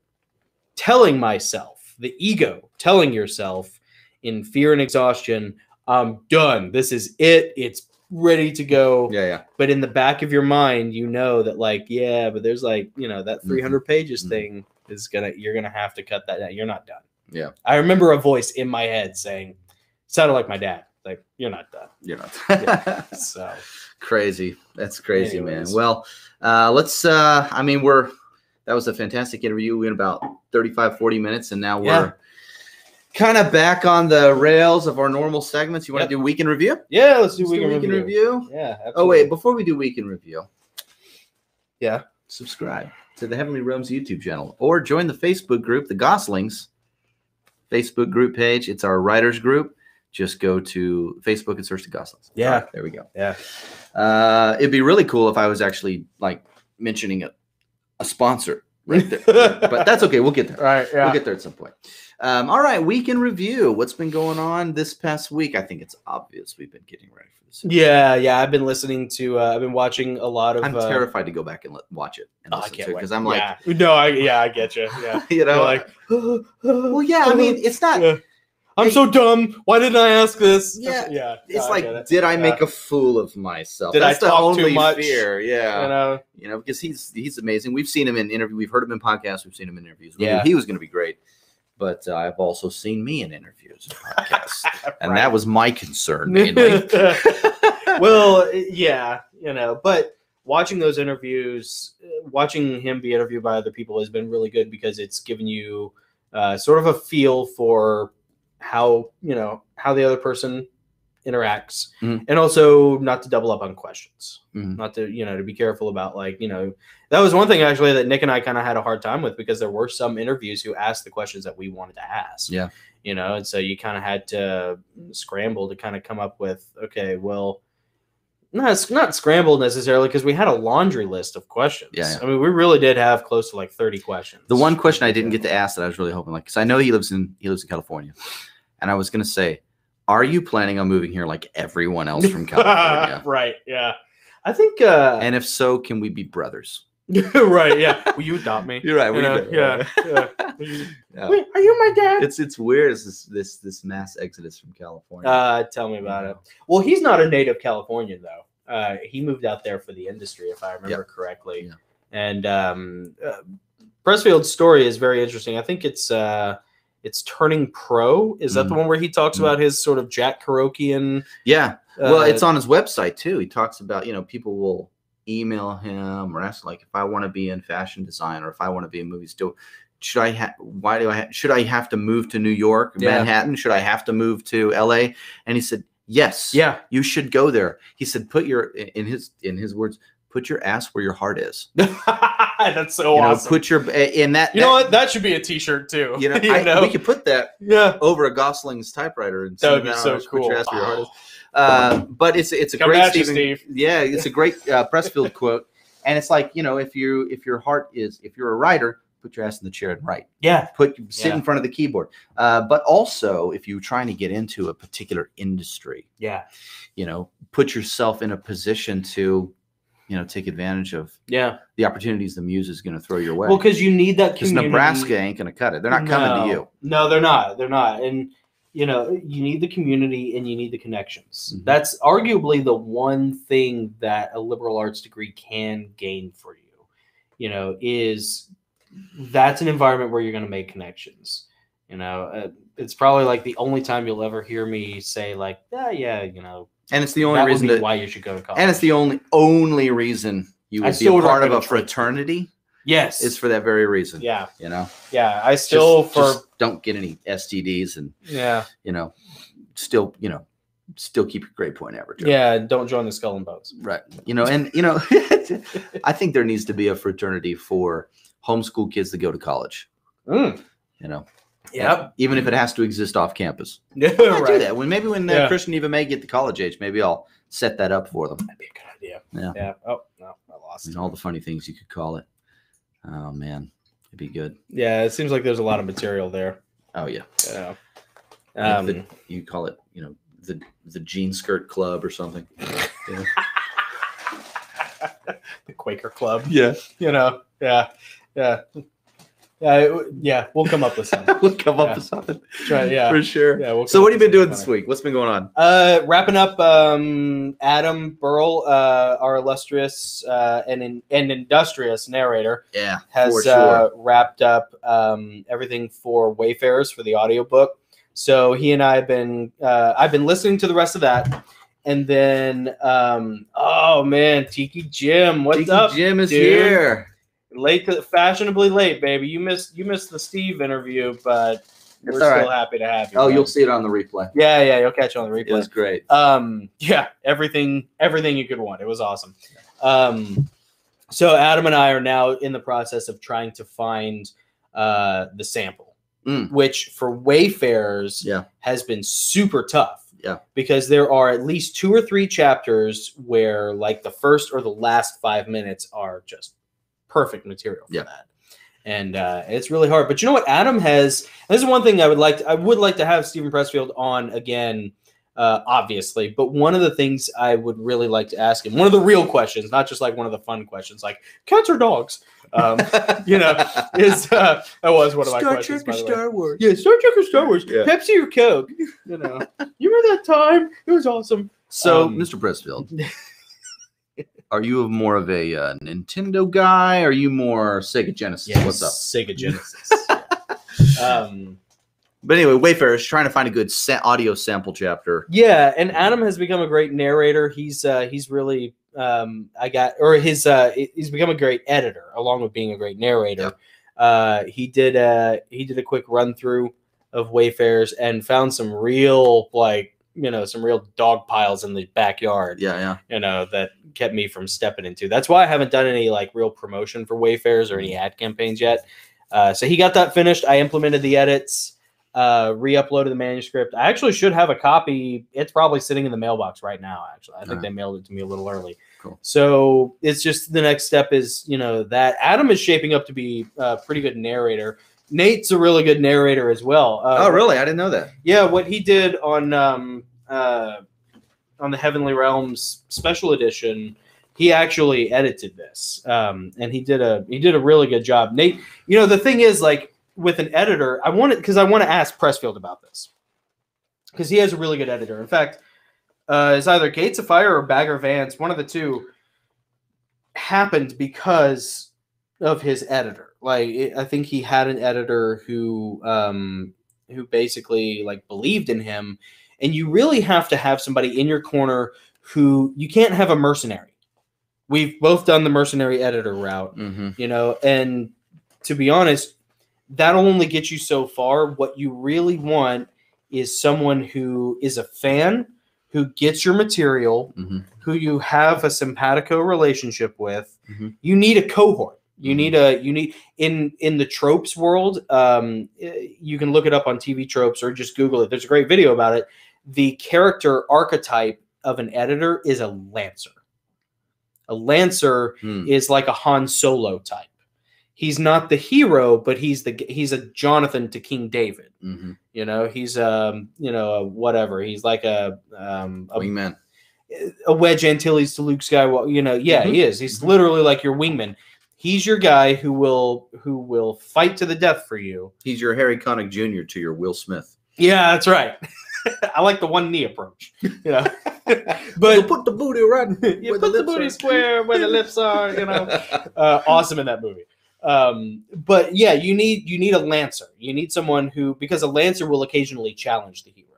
telling myself, the ego telling yourself in fear and exhaustion, I'm done. This is it. It's ready to go. Yeah, yeah. But in the back of your mind, you know that like, yeah, but there's like, you know, that 300 pages thing is you're going to have to cut that down. You're not done. Yeah. I remember a voice in my head saying, sounded like my dad. Like, you're not done. You're not done. Yeah. So crazy. That's crazy, anyways, man. Well, let's, I mean, that was a fantastic interview. We had about 35, 40 minutes, and now we're kind of back on the rails of our normal segments. You want to do week in review? Yeah, let's do week in review. Yeah. Absolutely. Oh, wait, before we do week in review. Yeah. Subscribe to the Heavenly Realms YouTube channel, or join the Facebook group, The Gosslings Facebook group page. It's our writers group. Just go to Facebook and search The Gosslings. Yeah. Right, there we go. Yeah. It'd be really cool if I was actually like mentioning a sponsor right there. But that's okay. We'll get there. All right. Yeah. We'll get there at some point. All right. Week in review. What's been going on this past week? I think it's obvious we've been getting ready for this. Yeah. Yeah. I've been listening to, I've been watching a lot of. I'm terrified to go back and watch it. And I can't because I'm like. Yeah. No, I get you. Yeah. You know, like. Well, yeah. I mean, it's not. Yeah. I'm so dumb. Why didn't I ask this? Yeah. Yeah. It's like, did I make a fool of myself? Did I talk too much? That's the only fear. Yeah. You know, because he's amazing. We've seen him in interviews. We've heard him in podcasts. We've seen him in interviews. We knew he was going to be great. But I've also seen me in interviews and podcasts. And that was my concern, mainly. Well, yeah, you know, but watching those interviews, watching him be interviewed by other people has been really good because it's given you sort of a feel for how, you know, how the other person interacts. Mm-hmm. And also not to double up on questions, not to, you know, to be careful about like, you know, that was one thing actually that Nick and I kind of had a hard time with because there were some interviews who asked the questions that we wanted to ask, you know, and so you kind of had to scramble to kind of come up with, okay, well, not scramble necessarily because we had a laundry list of questions. Yeah, yeah. I mean, we really did have close to like 30 questions. The one question I didn't get to ask that I was really hoping, like, because I know he lives in California, and I was going to say, are you planning on moving here like everyone else from California? Right. Yeah. I think. And if so, can we be brothers? Right. Yeah. Will you adopt me? You're right. Yeah. Wait, are you my dad? It's weird. It's this mass exodus from California. Tell me about it. Well, he's not a native Californian though. He moved out there for the industry, if I remember correctly. Yeah. And Pressfield's story is very interesting. I think it's Turning Pro. Is that the one where he talks about his sort of Jack Kerouacian? Yeah. Well, it's on his website too. He talks about, you know, people will email him or ask like, if I want to be in fashion design or if I want to be in movies, should I have to move to New York, Manhattan? Should I have to move to LA? And he said, Yes. Yeah. You should go there. He said, put your, in his words, put your ass where your heart is. That's so awesome. Put your, in that. You know what? That should be a t-shirt too. You know, we could put that over a Goslings typewriter. And that would be so cool. Put your ass where your heart is. But it's a Come great, Steven, you, Steve. Yeah, it's a great Pressfield quote. And it's like, you know, if you're a writer, put your ass in the chair and write. Yeah. Sit in front of the keyboard. But also, if you're trying to get into a particular industry, put yourself in a position to, take advantage of the opportunities the muse is going to throw your way. Well, because you need that community. Because Nebraska ain't going to cut it. They're not coming to you. No, they're not. They're not. And, you need the community and you need the connections. Mm-hmm. That's arguably the one thing that a liberal arts degree can gain for you, is that's an environment where you're going to make connections. It's probably like the only time you'll ever hear me say like, and it's the only reason why you should go to college. And it's the only reason you would be a part of a fraternity. Yes. It's for that very reason. Yeah. Yeah. I still just don't get any STDs and still keep your grade point average. Yeah. Don't join the Skull and Bones. Right. I think there needs to be a fraternity for homeschool kids that go to college. Mm. Even if it has to exist off campus. Yeah. Right. Do that. Maybe when Christian Eva May get to college age, maybe I'll set that up for them. That'd be a good idea. Yeah. Yeah. Oh, no. I lost it. And all the funny things you could call it. Oh man, it'd be good. Yeah, it seems like there's a lot of material there. Oh yeah, you call it, the Jean Skirt Club or something. Yeah. The Quaker Club. Yeah, We'll come up with something. For sure. Yeah. So what have you been doing this week? What's been going on? Wrapping up, Adam Burrell, our illustrious and industrious narrator, wrapped up everything for Wayfarers for the audiobook. So he and I have been I've been listening to the rest of that. And then Tiki Jim, what's up? Tiki Jim is here. Fashionably late, baby. You missed the Steve interview, but we're still happy to have you. Oh, man. You'll see it on the replay. Yeah, you'll catch it on the replay. It was great. Everything you could want. It was awesome. So Adam and I are now in the process of trying to find the sample, which for Wayfarers has been super tough. Yeah, because there are at least 2 or 3 chapters where like the first or the last 5 minutes are just perfect material for that. And it's really hard. But you know what Adam has, and this is one thing I would like to have Steven Pressfield on again, obviously. But one of the things I would really like to ask him, one of the real questions, not just like one of the fun questions, like cats or dogs, is that was one of my questions. Star Trek or Star Wars? Yeah, Star Trek or Star Wars. Yeah. Pepsi or Coke? You remember that time? It was awesome. So, Mr. Pressfield. Are you more of a Nintendo guy? Or are you more Sega Genesis? Yes, what's up? Sega Genesis. But anyway, Wayfarers trying to find a good audio sample chapter. Yeah, and Adam has become a great narrator. He's really he's become a great editor along with being a great narrator. Yeah. He did a quick run through of Wayfarers and found some real some real dog piles in the backyard. Yeah. That kept me from stepping into. That's why I haven't done any like real promotion for Wayfarers or any ad campaigns yet. So he got that finished. I implemented the edits, re-uploaded the manuscript. I actually should have a copy. It's probably sitting in the mailbox right now. Actually, I think they mailed it to me a little early. Cool. So it's just the next step is, that Adam is shaping up to be a pretty good narrator. Nate's a really good narrator as well. Oh, really? I didn't know that. Yeah, what he did on the Heavenly Realms Special Edition, he actually edited this, and he did a really good job. Nate, the thing is, like with an editor, I want to ask Pressfield about this because he has a really good editor. In fact, it's either Gates of Fire or Bagger Vance. One of the two happened because of his editor. I think he had an editor who basically believed in him, and you really have to have somebody in your corner who you can't have a mercenary. We've both done the mercenary editor route, and to be honest, that'll only get you so far. What you really want is someone who is a fan who gets your material, mm-hmm. who you have a simpatico relationship with, mm-hmm. you need a cohort. You need in the tropes world, you can look it up on TV Tropes or just Google it. There's a great video about it. The character archetype of an editor is a lancer. A lancer is like a Han Solo type. He's not the hero, but he's a Jonathan to King David. Mm-hmm. You know, he's whatever. He's like a wingman, a Wedge Antilles to Luke Skywalker. You know, yeah, mm-hmm. he is. He's mm-hmm. literally like your wingman. He's your guy who will fight to the death for you. He's your Harry Connick Jr. to your Will Smith. Yeah, that's right. I like the one knee approach. You know, but you put the booty right. You put the booty square where the lips are. You know, awesome in that movie. But yeah, you need a lancer. You need someone who, because a lancer will occasionally challenge the hero.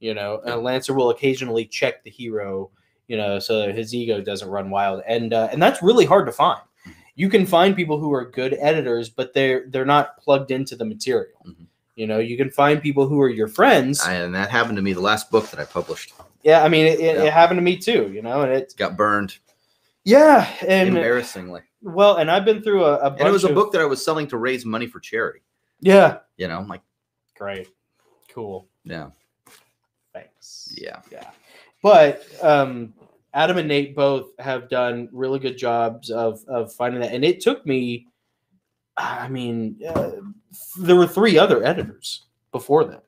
You know, and a lancer will occasionally check the hero. You know, so that his ego doesn't run wild, and that's really hard to find. You can find people who are good editors, but they're not plugged into the material. Mm-hmm. You know, you can find people who are your friends. And that happened to me the last book that I published. Yeah, I mean, it happened to me too, you know, and it got burned. Yeah. And embarrassingly. Well, and I've been through a bunch. And it was a book that I was selling to raise money for charity. Yeah. You know, I'm like. Great. Cool. Yeah. Thanks. Yeah. Yeah. But Adam and Nate both have done really good jobs of finding that. And it took me, I mean, there were three other editors before that.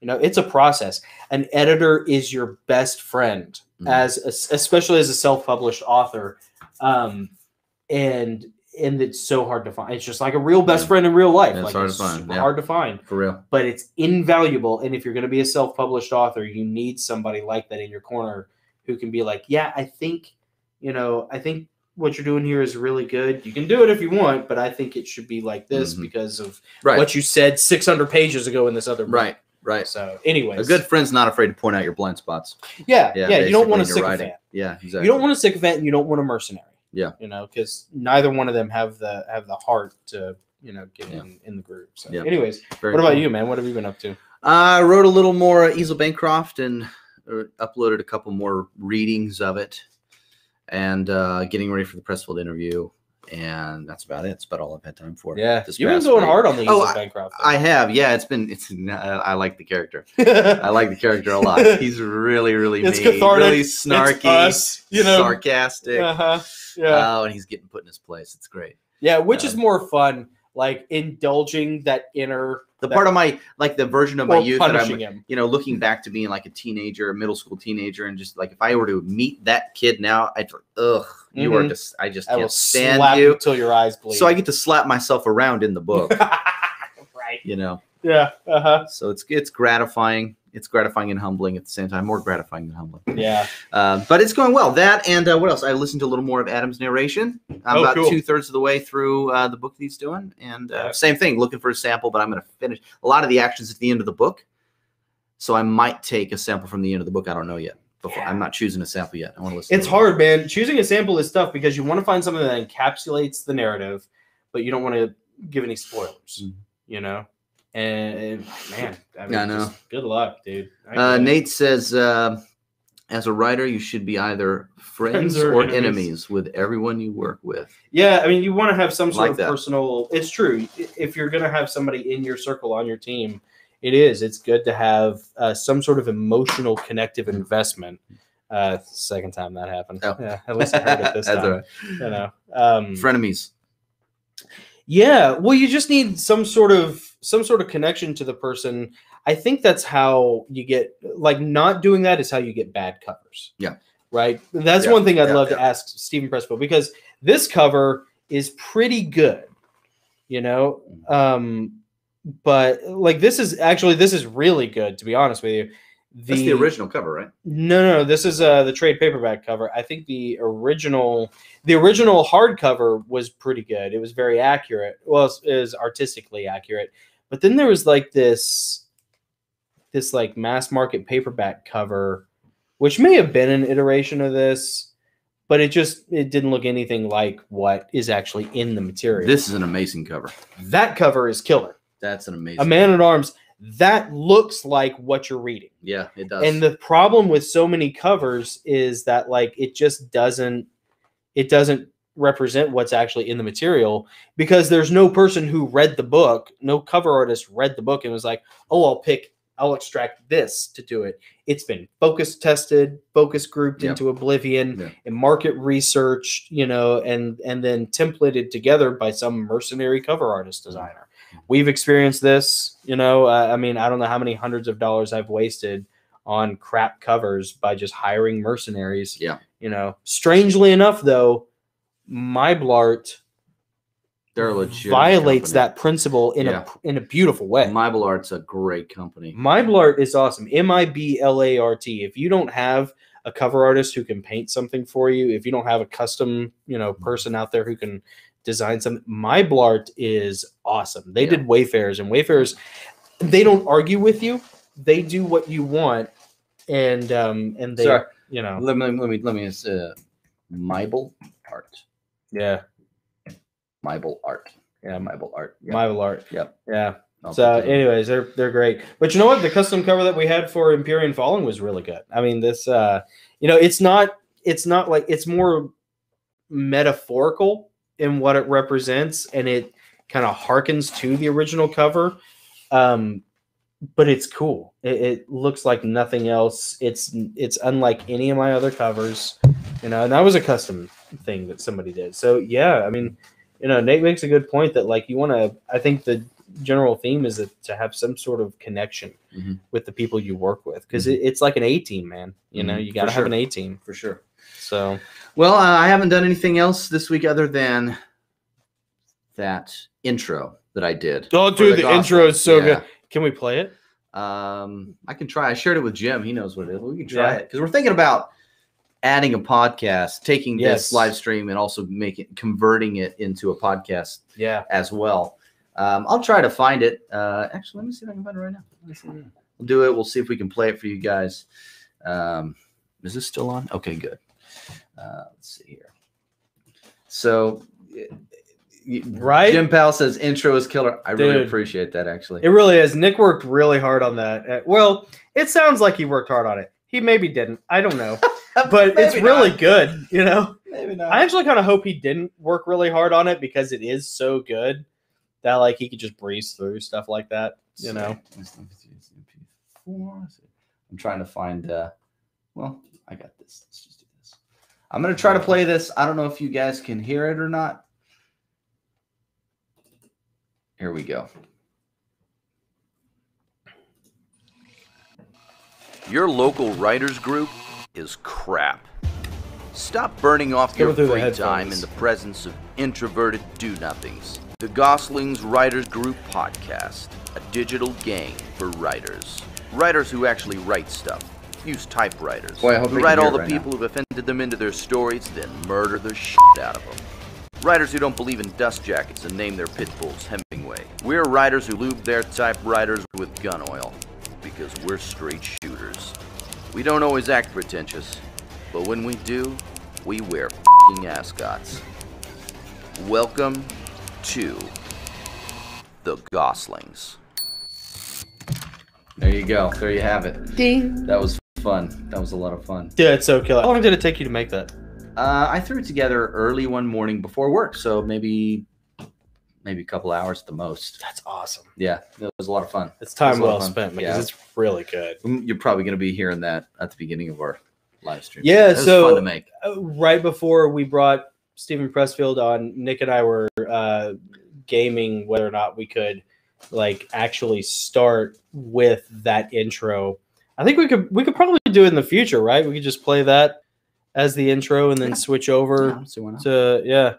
You know, it's a process. An editor is your best friend, mm-hmm. especially as a self-published author. And it's so hard to find. It's just like a real best friend in real life. Yeah, like it's hard to find. For real. But it's invaluable. And if you're going to be a self-published author, you need somebody like that in your corner who can be like, yeah, I think what you're doing here is really good. You can do it if you want, but I think it should be like this mm-hmm. because of what you said 600 pages ago in this other book. Right, right. So anyways. A good friend's not afraid to point out your blind spots. Yeah, yeah. You don't want a sycophant. Yeah, exactly. You don't want a sycophant and you don't want a mercenary. Yeah. You know, because neither one of them have the heart to, you know, get in the groove. So anyways, what about you, man? What have you been up to? I wrote a little more Ezel Bancroft and uploaded a couple more readings of it and getting ready for the Pressfield interview. And that's about it. It's about all I've had time for. Yeah. You've been going hard on the Ezel Bancroft. I have. Yeah. I like the character. I like the character a lot. He's really, really mean. Cathartic. Really snarky. It's us, you know. Sarcastic. Uh-huh. Yeah. Oh, and he's getting put in his place. It's great. Yeah. Which is more fun. Like indulging that inner. Part of my, like the version of my youth that I'm, you know, looking back to being like a teenager, a middle school teenager, and just like if I were to meet that kid now, I'd like, ugh, mm-hmm. you are just, I just can't stand you until your eyes bleed. So I get to slap myself around in the book, right? You know, yeah. Uh huh. So it's gratifying. It's gratifying and humbling at the same time. More gratifying than humbling. Yeah. But it's going well. That and what else? I listened to a little more of Adam's narration. I'm about two-thirds of the way through the book that he's doing. And same thing, looking for a sample, but I'm going to finish. A lot of the action's at the end of the book. So I might take a sample from the end of the book. I don't know yet. I'm not choosing a sample yet. I want to listen. It's hard, man. Choosing a sample is tough because you want to find something that encapsulates the narrative, but you don't want to give any spoilers, mm-hmm. you know? And man, I mean, I know. Good luck, dude. Nate says, as a writer, you should be either friends or enemies with everyone you work with. Yeah, I mean, you want to have some sort of personal. It's true. If you're going to have somebody in your circle on your team, it's good to have some sort of emotional connective investment. Second time that happened. Oh. Yeah, at least I heard it this time. Right. You know, frenemies. Yeah, well, you just need some sort of connection to the person. I think that's how you get, like, not doing that is how you get bad covers. Yeah. Right? That's one thing I'd love to ask Steven Pressfield, because this cover is pretty good, you know? But, like, this is really good, to be honest with you. That's the original cover, right? No. This is the trade paperback cover. I think the original hardcover was pretty good. It was very accurate. Well, it was artistically accurate. But then there was like this like mass market paperback cover, which may have been an iteration of this, but it didn't look anything like what is actually in the material. This is an amazing cover. That cover is killer. That's an amazing. A Man at Arms. that looks like what you're reading. Yeah, it does. And the problem with so many covers is that like it just doesn't, it doesn't represent what's actually in the material, because there's no person who read the book, no cover artist read the book and was like, oh, I'll extract this to do it. It's been focus tested, focus grouped into oblivion, and market researched, you know, and then templated together by some mercenary cover artist designer. We've experienced this, you know, I mean, I don't know how many hundreds of dollars I've wasted on crap covers by just hiring mercenaries. Yeah. You know, strangely enough though, Myblart violates that principle in a beautiful way. Myblart's a great company. Myblart is awesome. M-I-B-L-A-R-T. If you don't have a cover artist who can paint something for you, if you don't have a custom, you know, person out there who can design something, Myblart is awesome. They did Wayfarers, and Wayfarers, they don't argue with you. They do what you want, and they, you know, let me Myblart. Yeah. Myblart. So anyways, they're great. But you know what? The custom cover that we had for Empyrean Falling was really good. I mean, this you know, it's not like, it's more metaphorical in what it represents, and it kind of harkens to the original cover. But it's cool. It looks like nothing else. It's unlike any of my other covers, you know, and that was a custom thing that somebody did. So yeah, I mean, you know, Nate makes a good point that like you want to, I think the general theme is that to have some sort of connection with the people you work with, because it's like an A-team, man. You know, you got to have an A-team. For sure. So, well, I haven't done anything else this week other than that intro that I did. Oh, dude, the intro is so good. Can we play it? I can try. I shared it with Jim. He knows what it is. We can try it, because we're thinking about adding a podcast, taking this live stream and also converting it into a podcast as well. I'll try to find it. Actually, let me see if I can find it right now. We'll do it. We'll see if we can play it for you guys. Is this still on? Okay, good. Let's see here. So right, Jim Powell says intro is killer. I really appreciate that, actually. It really is. Nick worked really hard on that. Well, it sounds like he worked hard on it. He maybe didn't. I don't know. But it's really good, you know? Maybe not. I actually kind of hope he didn't work really hard on it, because it is so good that, like, he could just breeze through stuff like that, you know? I'm trying to find, well, I got this. Let's just do this. I'm going to try to play this. I don't know if you guys can hear it or not. Here we go. Your local writers group is crap. Stop burning off your free time in the presence of introverted do-nothings. The Gosslings Writers Group Podcast, a digital gang for writers. Writers who actually write stuff. Use typewriters. Boy, I hope who write all the people who've offended them into their stories, then murder the shit out of them. Writers who don't believe in dust jackets and name their pit bulls Hemingway. We're writers who lube their typewriters with gun oil, because we're straight shooters. We don't always act pretentious, but when we do, we wear f***ing ascots. Welcome to The Gosslings. There you go. There you have it. Ding. That was fun. That was a lot of fun. Yeah, it's so killer. How long did it take you to make that? I threw it together early one morning before work, so maybe a couple hours at the most. That's awesome. Yeah, it was a lot of fun. It's time well spent, because it's really good. You're probably going to be hearing that at the beginning of our live stream. Yeah, so fun to make. Right before we brought Steven Pressfield on, Nick and I were gaming whether or not we could like actually start with that intro. I think we could probably do it in the future, right? We could just play that as the intro and then switch over to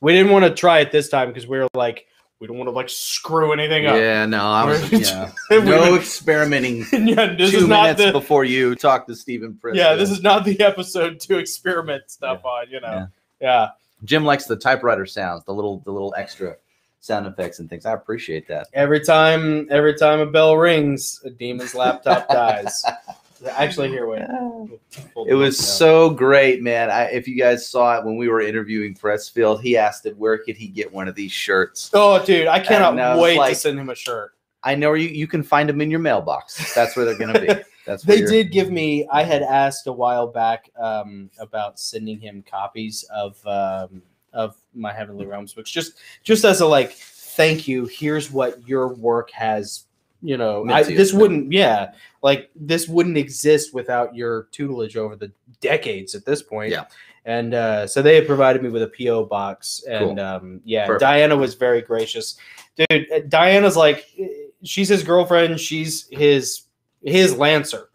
We didn't want to try it this time because we were like, we don't want to like screw anything up. Yeah, no, I was no experimenting. Yeah, this 2 minutes before you talk to Steven Pressfield. Yeah, this is not the episode to experiment stuff on. You know, Jim likes the typewriter sounds, the little extra sound effects and things. I appreciate that. Every time a bell rings, a demon's laptop dies. Actually, here, wait. It was so great, man. If you guys saw it when we were interviewing Pressfield, he asked him where could he get one of these shirts. Oh, dude, I cannot wait to send him a shirt. I know you can find them in your mailbox. That's where they're going to be. That's where they did give me. I had asked a while back about sending him copies of my Heavenly Realms books, just as a like thank you. Here's what your work has. You know, this wouldn't exist without your tutelage over the decades at this point. Yeah. And so they had provided me with a P.O. box. And cool. Perfect. Diana was very gracious. Dude, Diana's like, she's his girlfriend. She's his Lancer.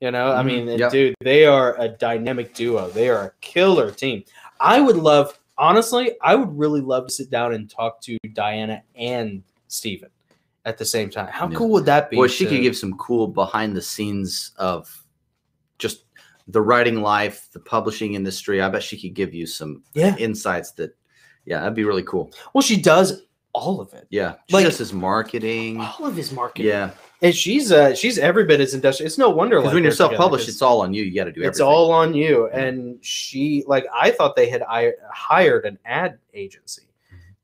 You know, I mean, and dude, they are a dynamic duo. They are a killer team. I would love, honestly, I would really love to sit down and talk to Diana and Steven at the same time. How cool would that be? Well, she could give some cool behind the scenes of just the writing life, the publishing industry. I bet she could give you some insights that, that'd be really cool. Well, she does all of it. Yeah. She does his marketing. All of his marketing. Yeah. And she's every bit as industrious. It's no wonder. Because when you're self-published, it's all on you. You got to do everything. It's all on you. And she, I thought they had hired an ad agency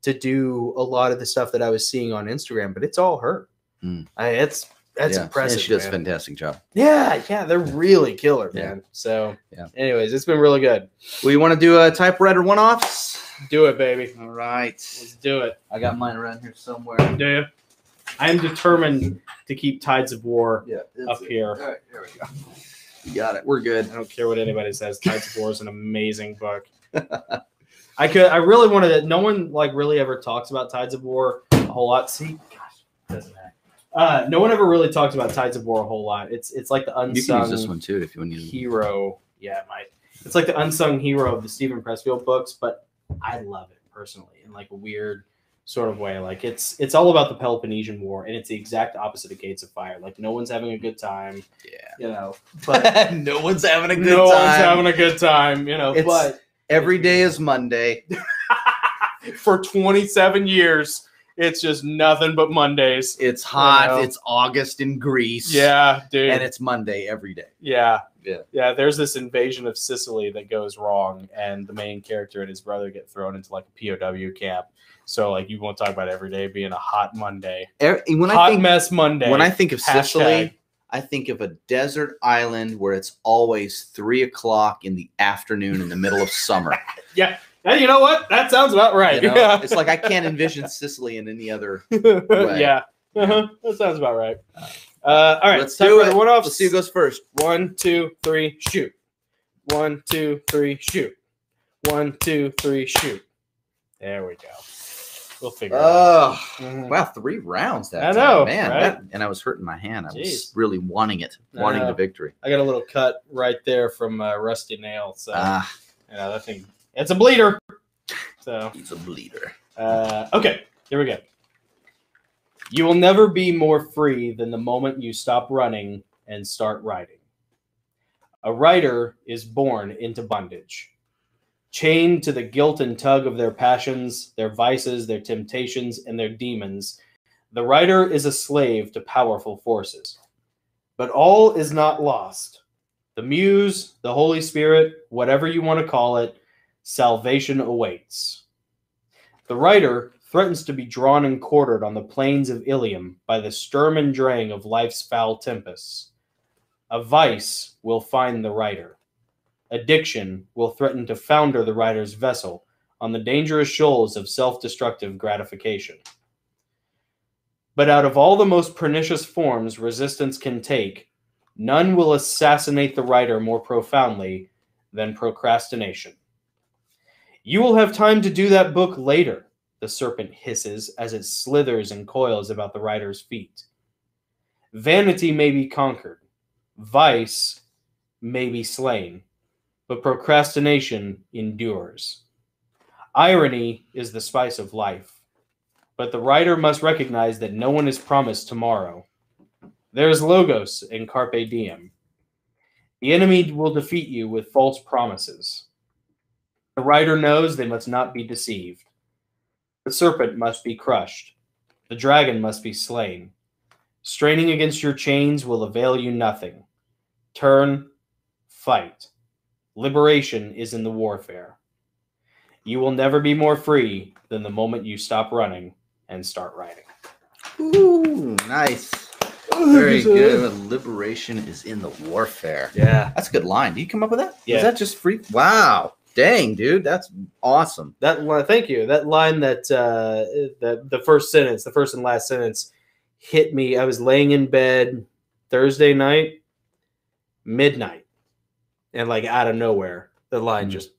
to do a lot of the stuff that I was seeing on Instagram, but it's all her. That's impressive. And she does a fantastic job. Yeah, they're really killer, man. So, anyways, it's been really good. We want to do a typewriter one-offs. Do it, baby. All right, let's do it. I got mine around here somewhere. Do you? I am determined to keep Tides of War up here. All right, here we go. You got it. We're good. I don't care what anybody says. Tides of War is an amazing book. I really wanted it. No one really ever talks about Tides of War a whole lot. See, gosh, doesn't matter. No one ever really talks about Tides of War a whole lot. It's like the unsung. You can use this one too if you want to use hero. Yeah, it might. It's like the unsung hero of the Steven Pressfield books, but I love it personally in a weird sort of way. It's all about the Peloponnesian War, and it's the exact opposite of Gates of Fire. No one's having a good time. Yeah, you know, but no one's having a good time. You know, but. Every day is Monday. For 27 years, it's just nothing but Mondays. It's hot. You know? It's August in Greece. Yeah, dude. And it's Monday every day. Yeah. There's this invasion of Sicily that goes wrong, and the main character and his brother get thrown into a POW camp. So you won't talk about every day being a hot Monday. Mess Monday. When I think of Sicily, I think of a desert island where it's always 3 o'clock in the afternoon in the middle of summer. And you know what? That sounds about right. You know? Yeah. It's I can't envision Sicily in any other way. That sounds about right. All right. Let's do it. Let's see who goes first. 1, 2, 3, shoot. 1, 2, 3, shoot. 1, 2, 3, shoot. There we go. We'll figure it out. Wow, 3 rounds that time. I know, man. Right? And I was hurting my hand. I was really wanting the victory. I got a little cut right there from a rusty nail. So, that thing, it's a bleeder. So it's a bleeder. Okay, here we go. You will never be more free than the moment you stop running and start writing. A writer is born into bondage. Chained to the guilt and tug of their passions, their vices, their temptations, and their demons, the writer is a slave to powerful forces. But all is not lost. The muse, the Holy Spirit, whatever you want to call it, salvation awaits. The writer threatens to be drawn and quartered on the plains of Ilium by the sturm and drang of life's foul tempests. A vice will find the writer. Addiction will threaten to founder the writer's vessel on the dangerous shoals of self-destructive gratification. But out of all the most pernicious forms resistance can take, none will assassinate the writer more profoundly than procrastination. You will have time to do that book later, the serpent hisses as it slithers and coils about the writer's feet. Vanity may be conquered, vice may be slain, but procrastination endures. Irony is the spice of life, but the writer must recognize that no one is promised tomorrow. There is logos in carpe diem. The enemy will defeat you with false promises. The writer knows they must not be deceived. The serpent must be crushed. The dragon must be slain. Straining against your chains will avail you nothing. Turn, fight. Liberation is in the warfare. You will never be more free than the moment you stop running and start writing. Ooh, nice. Very good. Liberation is in the warfare. Yeah. That's a good line. Did you come up with that? Yeah. Is that just free? Wow. Dang, dude. That's awesome. That line, thank you. That line that the first sentence, the first and last sentence hit me. I was laying in bed Thursday night, midnight. And like out of nowhere, the line just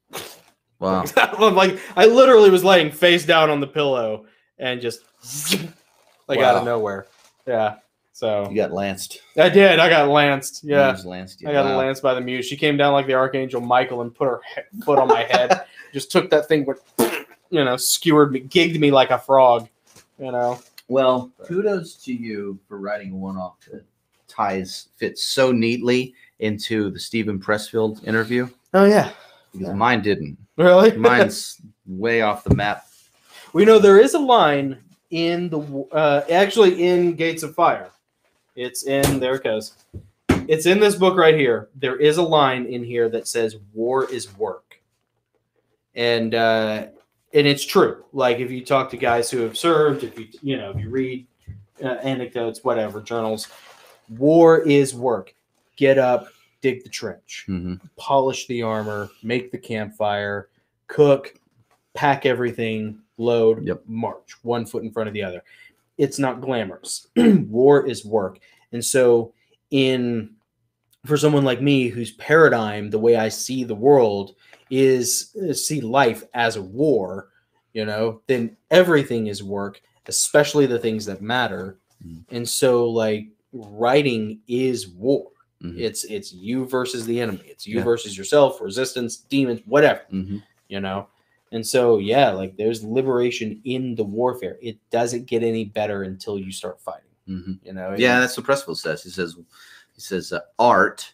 wow. I'm like, I literally was laying face down on the pillow and just like wow. out of nowhere. Yeah. So you got lanced. I did. I got lanced. Yeah. I got wow. lanced by the muse. She came down like the Archangel Michael and put her foot on my head. Just took that thing, went, you know, skewered me, gigged me like a frog, you know. Well, kudos to you for writing a one-off that fits so neatly into the Steven Pressfield interview. Oh, yeah. Because mine didn't. Really? Mine's way off the map. Well, you know, there is a line in the actually in Gates of Fire. It's in, there it goes. It's in this book right here. There is a line in here that says war is work. And it's true. Like if you talk to guys who have served, if you, you know, if you read anecdotes, whatever, journals, war is work. Get up, dig the trench, polish the armor, make the campfire, cook, pack everything, load, march, one foot in front of the other. It's not glamorous. War is work. And so in for someone like me whose paradigm, the way I see the world is see life as a war, you know, then everything is work, especially the things that matter. And so like writing is war. It's you versus the enemy. It's you versus yourself, resistance, demons, whatever, you know? And so, yeah, like there's liberation in the warfare. It doesn't get any better until you start fighting, you know? Yeah, that's what Pressfield says. He says, art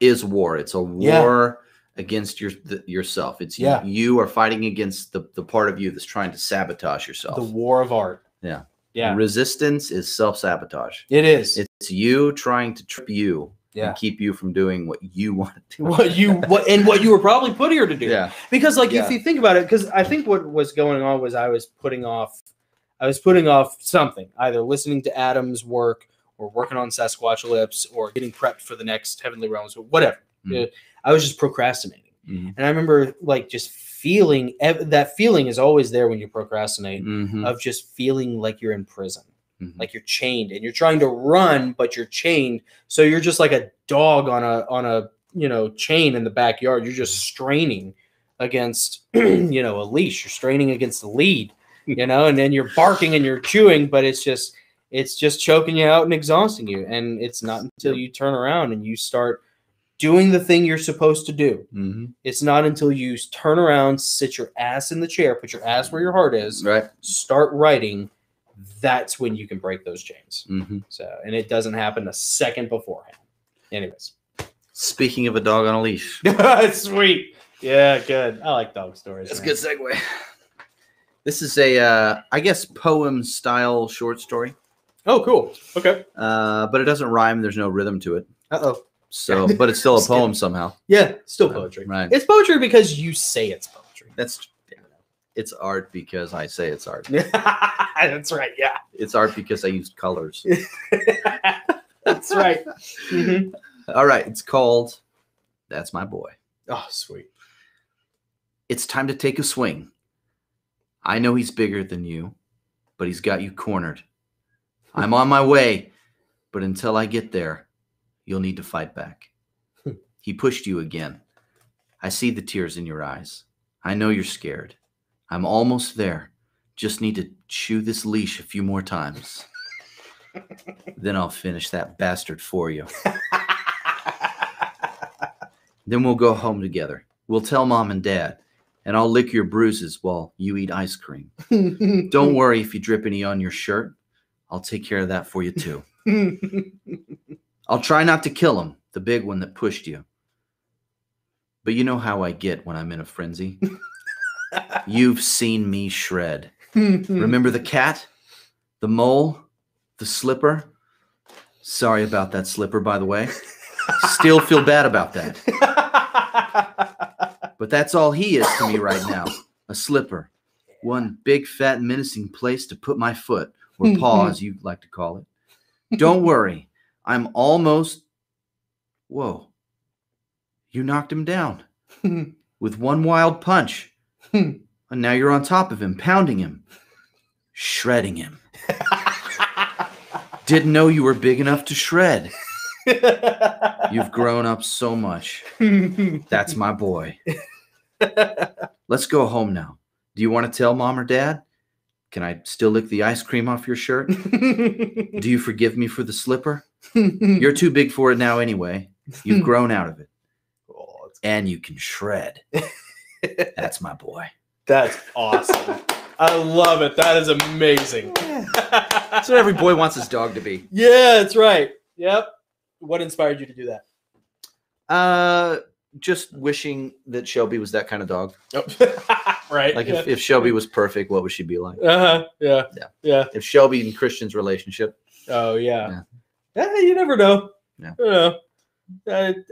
is war. It's a war against yourself. It's you are fighting against the part of you that's trying to sabotage yourself. The war of art. Yeah. Yeah. Resistance is self-sabotage. It is. It's you trying to trip you and keep you from doing what you want to do. What you were probably put here to do. Yeah. Because like if you think about it, because I think what was going on was I was putting off something, either listening to Adam's work or working on Sasquatch Lips or getting prepped for the next Heavenly Realms or whatever. I was just procrastinating. And I remember like just feeling that feeling is always there when you procrastinate of just feeling like you're in prison, like you're chained and you're trying to run, but you're chained. So you're just like a dog on a, you know, chain in the backyard. You're just straining against, you know, a leash, you're straining against the lead, you know, and then you're barking and you're chewing, but it's just choking you out and exhausting you. And it's not until you turn around and you start doing the thing you're supposed to do. It's not until you turn around, sit your ass in the chair, put your ass where your heart is, right? Start writing. That's when you can break those chains. So, and it doesn't happen a second beforehand. Anyways. Speaking of a dog on a leash. Sweet. Yeah, good. I like dog stories. That's a good segue. This is a, I guess, poem style short story. Oh, cool. Okay. But it doesn't rhyme. There's no rhythm to it. Uh-oh. So, but it's still a poem somehow. Yeah, still poetry. Right. It's poetry because you say it's poetry. That's it's art because I say it's art. That's right. Yeah. It's art because I used colors. That's right. All right. It's called That's My Boy. Oh, sweet. It's time to take a swing. I know he's bigger than you, but he's got you cornered. I'm on my way, but until I get there, you'll need to fight back. He pushed you again. I see the tears in your eyes. I know you're scared. I'm almost there. Just need to chew this leash a few more times. Then I'll finish that bastard for you. Then we'll go home together. We'll tell Mom and Dad, and I'll lick your bruises while you eat ice cream. Don't worry if you drip any on your shirt. I'll take care of that for you too. I'll try not to kill him, the big one that pushed you. But you know how I get when I'm in a frenzy. You've seen me shred. Remember the cat, the mole, the slipper? Sorry about that slipper, by the way. Still feel bad about that. But that's all he is to me right now, a slipper. One big, fat, menacing place to put my foot or paw, as you like to call it. Don't worry. I'm almost... Whoa. You knocked him down with one wild punch. And now you're on top of him, pounding him, shredding him. Didn't know you were big enough to shred. You've grown up so much. That's my boy. Let's go home now. Do you want to tell Mom or Dad? Can I still lick the ice cream off your shirt? Do you forgive me for the slipper? You're too big for it now anyway. You've grown out of it. Oh, and you can shred. That's my boy. That's awesome. I love it. That is amazing. Yeah. That's what every boy wants his dog to be. Yeah, that's right. Yep. What inspired you to do that? Just wishing that Shelby was that kind of dog. Oh. Right. Like if Shelby was perfect, what would she be like? Uh-huh. Yeah. Yeah. Yeah. If Shelby and Christian's relationship. Oh yeah. Yeah. You never know. Yeah. You know.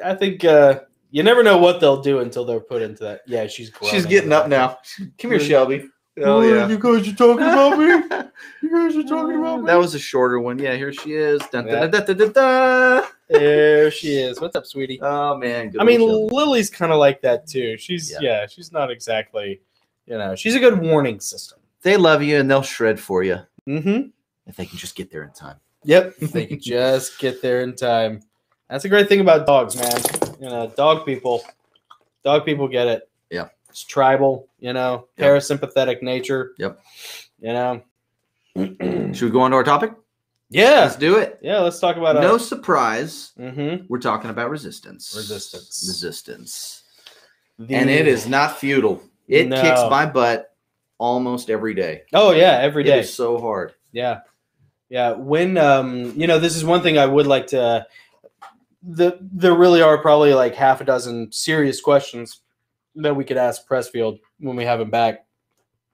I think you never know what they'll do until they're put into that. Yeah, she's getting up now. Come here, Shelby. Oh yeah. You guys are talking about me. That was a shorter one. Yeah, here she is. Dun, yeah. Da, da, da, da, da. There she is. What's up, sweetie? Oh man. Good Lily's kind of like that too. She's she's not exactly, she's a good warning system. They love you and they'll shred for you. Mm-hmm. If they can just get there in time. Yep. If they can just get there in time. That's a great thing about dogs, man. Dog people. Dog people get it. Yeah. It's tribal, parasympathetic nature. Yep. Should we go on to our topic? Yeah. Let's do it. Yeah, let's talk about No surprise. Mm-hmm. We're talking about resistance. Resistance. And it is not futile. It kicks my butt almost every day. Oh, yeah, every day. It is so hard. Yeah. Yeah. When, this is one thing I would like to there really are probably like half a dozen serious questions that we could ask Pressfield when we have him back.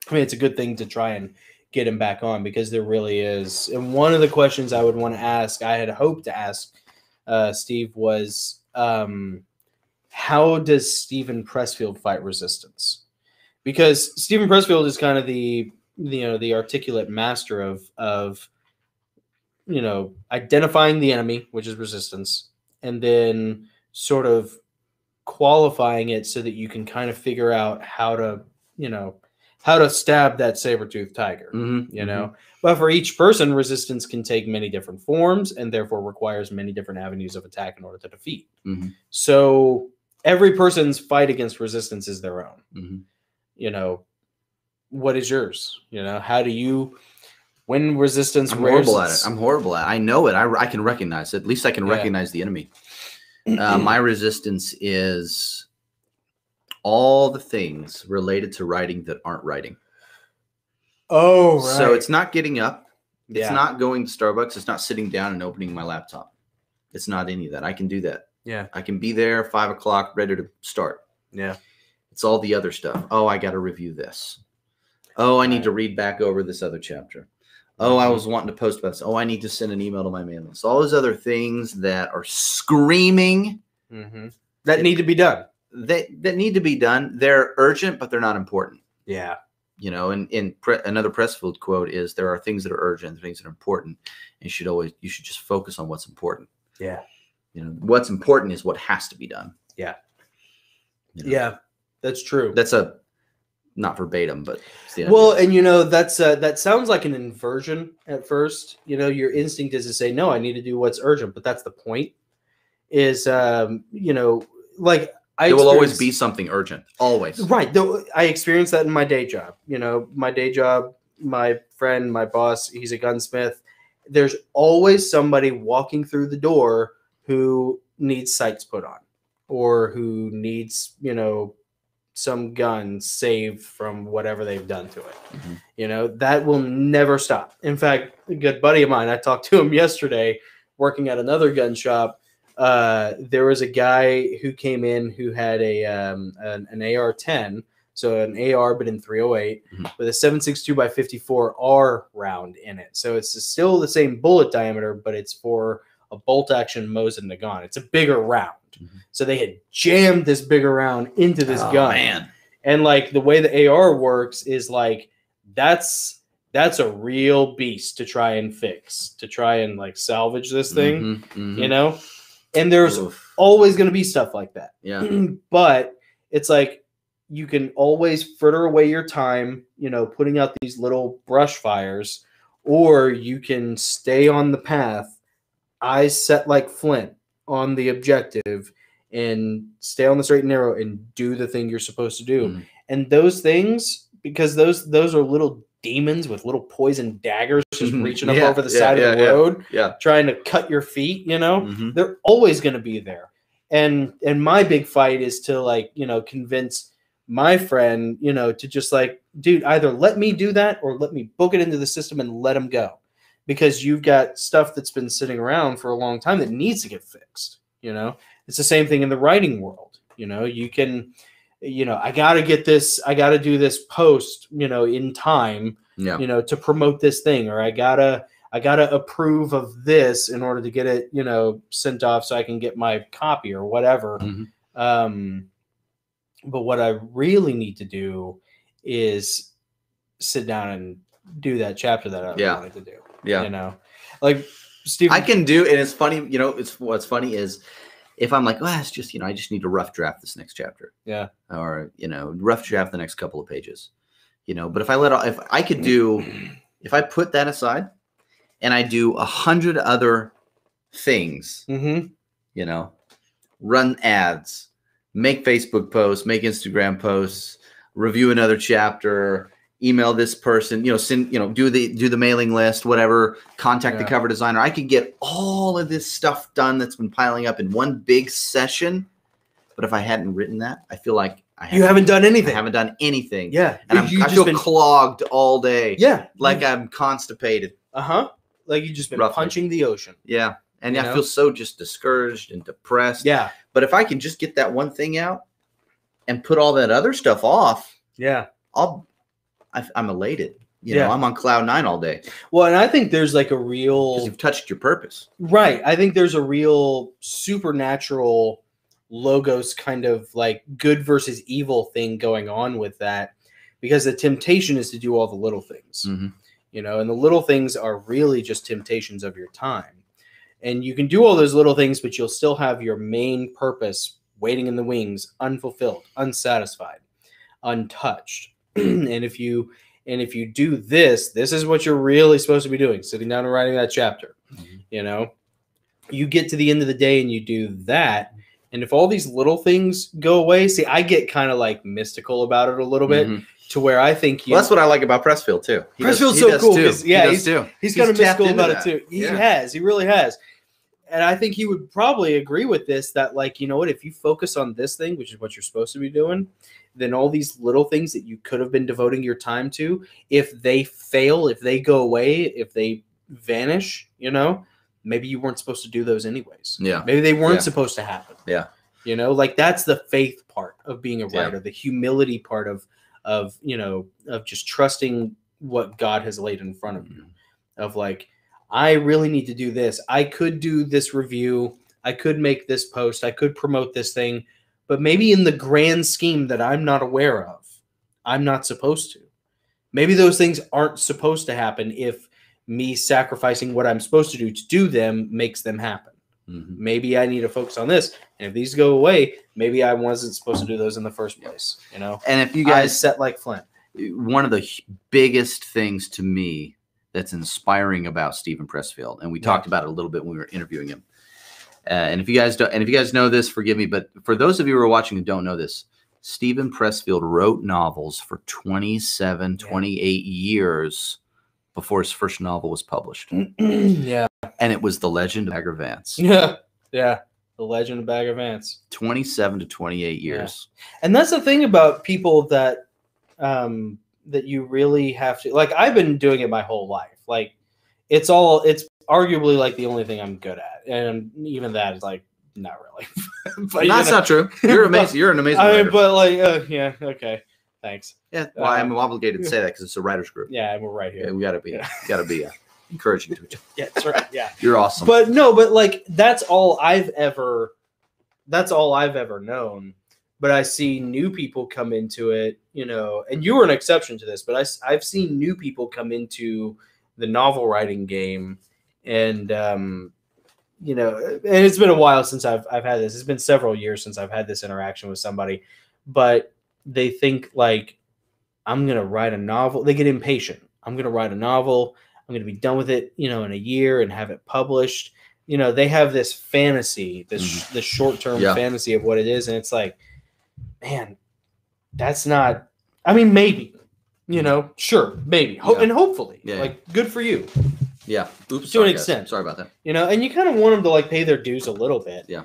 I mean, it's a good thing to try and get him back on because there really is. And one of the questions I would want to ask, I had hoped to ask Steve, was how does Steven Pressfield fight resistance? Because Steven Pressfield is kind of the articulate master of identifying the enemy, which is resistance, and then sort of qualifying it so that you can kind of figure out how to stab that saber-toothed tiger, But for each person, resistance can take many different forms and therefore requires many different avenues of attack in order to defeat. Mm-hmm. So every person's fight against resistance is their own. Mm-hmm. What is yours? How do you, when resistance raises? I'm horrible at it. I know it. I can recognize it. At least I can recognize the enemy. My resistance is all the things related to writing that aren't writing. Oh, right. So it's not getting up. Yeah. It's not going to Starbucks. It's not sitting down and opening my laptop. It's not any of that. I can do that. Yeah. I can be there 5 o'clock, ready to start. Yeah. It's all the other stuff. Oh, I got to review this. Oh, I need to read back over this other chapter. Oh, I was wanting to post about this. Oh, I need to send an email to my mailing list. All those other things that are screaming that need to be done. That need to be done. They're urgent, but they're not important. Yeah. Another Pressfield quote is, there are things that are urgent, things that are important. And you should just focus on what's important. Yeah. What's important is what has to be done. Yeah. Yeah, that's true. That's a... not verbatim, but that sounds like an inversion at first. Your instinct is to say, no, I need to do what's urgent, but that's the point. Is there will always be something urgent, always. Right. Though I experienced that in my day job. My day job, my friend, my boss, he's a gunsmith. There's always somebody walking through the door who needs sights put on, or who needs some gun saved from whatever they've done to it. Mm-hmm. That will never stop. In fact, a good buddy of mine, I talked to him yesterday working at another gun shop. There was a guy who came in who had an AR-10, so an AR but in 308, with a 7.62x54R round in it. So it's still the same bullet diameter, but it's for a bolt-action Mosin Nagant. It's a bigger round. Mm-hmm. So they had jammed this bigger round into this gun. Man. And the way the AR works is like, that's that's a real beast to try and fix, to try and like salvage this thing, you know? And there's always going to be stuff like that. Yeah. But it's like, you can always fritter away your time, you know, putting out these little brush fires, or you can stay on the path, eyes set like flint on the objective, and stay on the straight and narrow and do the thing you're supposed to do. And those things, because those are little demons with little poison daggers just reaching up over the side of the road, trying to cut your feet, you know, they're always going to be there. And my big fight is to, like, you know, convince my friend, you know, to just like, dude, either let me do that or let me book it into the system and let them go, because you've got stuff that's been sitting around for a long time that needs to get fixed. You know, it's the same thing in the writing world. You know, you can, you know, I got to get this, I got to do this post, you know, in time, you know, to promote this thing, or I gotta approve of this in order to get it, you know, sent off so I can get my copy or whatever. But what I really need to do is sit down and do that chapter that I wanted to do. You know, like Steve, I can do, and it's funny, you know, it's what's funny is if I'm like, oh, it's just, you know, I just need to rough draft this next chapter. Or, you know, rough draft the next couple of pages, you know, but if I if I could do, if I put that aside and I do 100 other things, you know, run ads, make Facebook posts, make Instagram posts, review another chapter, email this person, you know, send, you know, do the mailing list, whatever, contact the cover designer. I could get all of this stuff done that's been piling up in one big session. But if I hadn't written that, I feel like I haven't done anything. And I feel clogged all day. Like I'm constipated. Like you've just been punching the ocean. And I feel so just discouraged and depressed. But if I can just get that one thing out and put all that other stuff off, I'm elated. You know, I'm on cloud nine all day. Well, and I think there's like a real... Because you've touched your purpose. Right. I think there's a real supernatural logos kind of like good versus evil thing going on with that, because the temptation is to do all the little things, you know, and the little things are really just temptations of your time. And you can do all those little things, but you'll still have your main purpose waiting in the wings, unfulfilled, unsatisfied, untouched. And if you do this, this is what you're really supposed to be doing, sitting down and writing that chapter. You know, you get to the end of the day and you do that. And if all these little things go away, see, I get kind of like mystical about it a little bit. To where I think that's what I like about Pressfield too. Pressfield's so cool. He's kind of mystical about it too. He really has. And I think he would probably agree with this, that like, you know what, if you focus on this thing, which is what you're supposed to be doing, then all these little things that you could have been devoting your time to, if they fail, if they go away, if they vanish, you know, maybe you weren't supposed to do those anyways. Maybe they weren't supposed to happen. You know, like that's the faith part of being a writer, the humility part of, you know, of just trusting what God has laid in front of you, of like, I really need to do this. I could do this review. I could make this post. I could promote this thing, but maybe in the grand scheme that I'm not aware of, I'm not supposed to. Maybe those things aren't supposed to happen if me sacrificing what I'm supposed to do them makes them happen. Maybe I need to focus on this. And if these go away, maybe I wasn't supposed to do those in the first place, you know? And if you guys set like Flint, one of the biggest things to me that's inspiring about Steven Pressfield, and we talked about it a little bit when we were interviewing him. And if you guys don't, and if you guys know this, forgive me, but for those of you who are watching who don't know this, Steven Pressfield wrote novels for 28 years before his first novel was published. And it was The Legend of Bagger Vance. The Legend of Bagger Vance. 27 to 28 years. And that's the thing about people that that you really have to, like, I've been doing it my whole life. Like, it's arguably like the only thing I'm good at. And even that is like, not really. But that's not true. You're amazing. You're an amazing writer. I mean, but like, yeah, okay. Thanks. Yeah, well, I'm obligated to say that because it's a writer's group. Yeah, and we're right here. Yeah, we gotta be, encouraging to each other. Yeah, that's right. Yeah, you're awesome. But no, but like that's all I've ever known but I see new people come into it, you know, and you were an exception to this, but I've seen new people come into the novel writing game, and, you know, and it's been a while since I've had this. It's been several years since I've had this interaction with somebody, but they think like, I'm going to write a novel. They get impatient. I'm going to write a novel. I'm going to be done with it, you know, in a year and have it published. You know, they have this fantasy, this short-term fantasy of what it is. And it's like, man, that's not, I mean, maybe, you know, sure, maybe. And hopefully, like, good for you. Yeah. Oops, to an extent. Sorry about that. You know, and you kind of want them to, like, pay their dues a little bit. Yeah.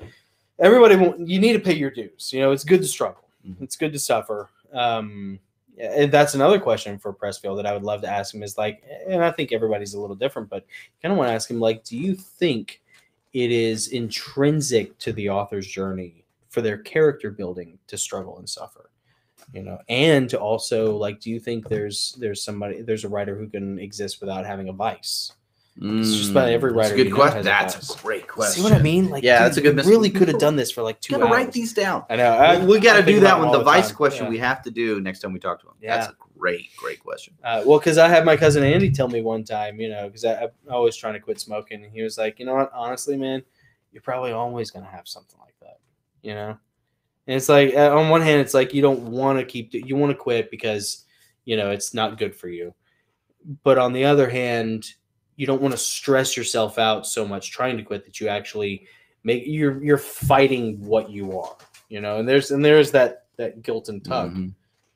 Everybody, you need to pay your dues. You know, it's good to struggle. Mm-hmm. It's good to suffer. And that's another question for Pressfield that I would love to ask him is, like, and I think everybody's a little different, but I kind of want to ask him, like, do you think it is intrinsic to the author's journey for their character building to struggle and suffer, you know, and to also, like, do you think there's a writer who can exist witabout having a vice? It's just about every writer. That's a good question. That's a great question. See what I mean? Like, yeah, that's a good. We really could have done this for like 2 hours. Gotta write these down. I know. We gotta do that one. The vice question we have to do next time we talk to him. Yeah. That's a great question. Well, because I had my cousin Andy tell me one time, you know, because I'm always trying to quit smoking, and he was like, you know what, honestly, man, you're probably always gonna have something like that, you know. And it's like, on one hand, it's like you don't want to keep it, you want to quit because you know it's not good for you, but on the other hand, you don't want to stress yourself out so much trying to quit that you actually make you're fighting what you are, you know. And there's that guilt and tug, mm-hmm.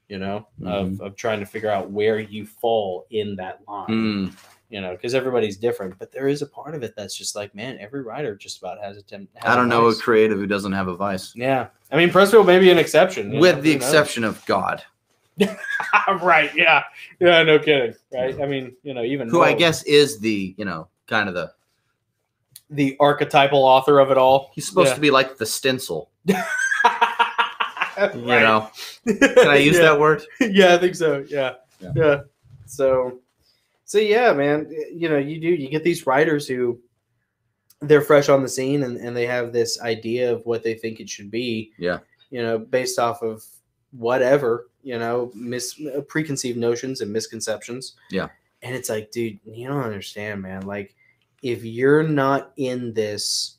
you know, mm-hmm. of trying to figure out where you fall in that line, you know, because everybody's different. But there is a part of it that's just like, man, every writer just about has a temptation. I don't know a creative who doesn't have a vice. Yeah, I mean, Pressfield may be an exception, with the exception of God. Right, yeah, no kidding, right? I mean, you know, even who I guess is the, you know, kind of the archetypal author of it all. He's supposed to be like the stencil. You know, can I use that word? Yeah, I think so. Yeah. So yeah, man, you know, you get these writers who they're fresh on the scene and they have this idea of what they think it should be. Yeah, you know, based off of whatever, you know, preconceived notions and misconceptions. Yeah. And it's like, dude, you don't understand, man. Like, if you're not in this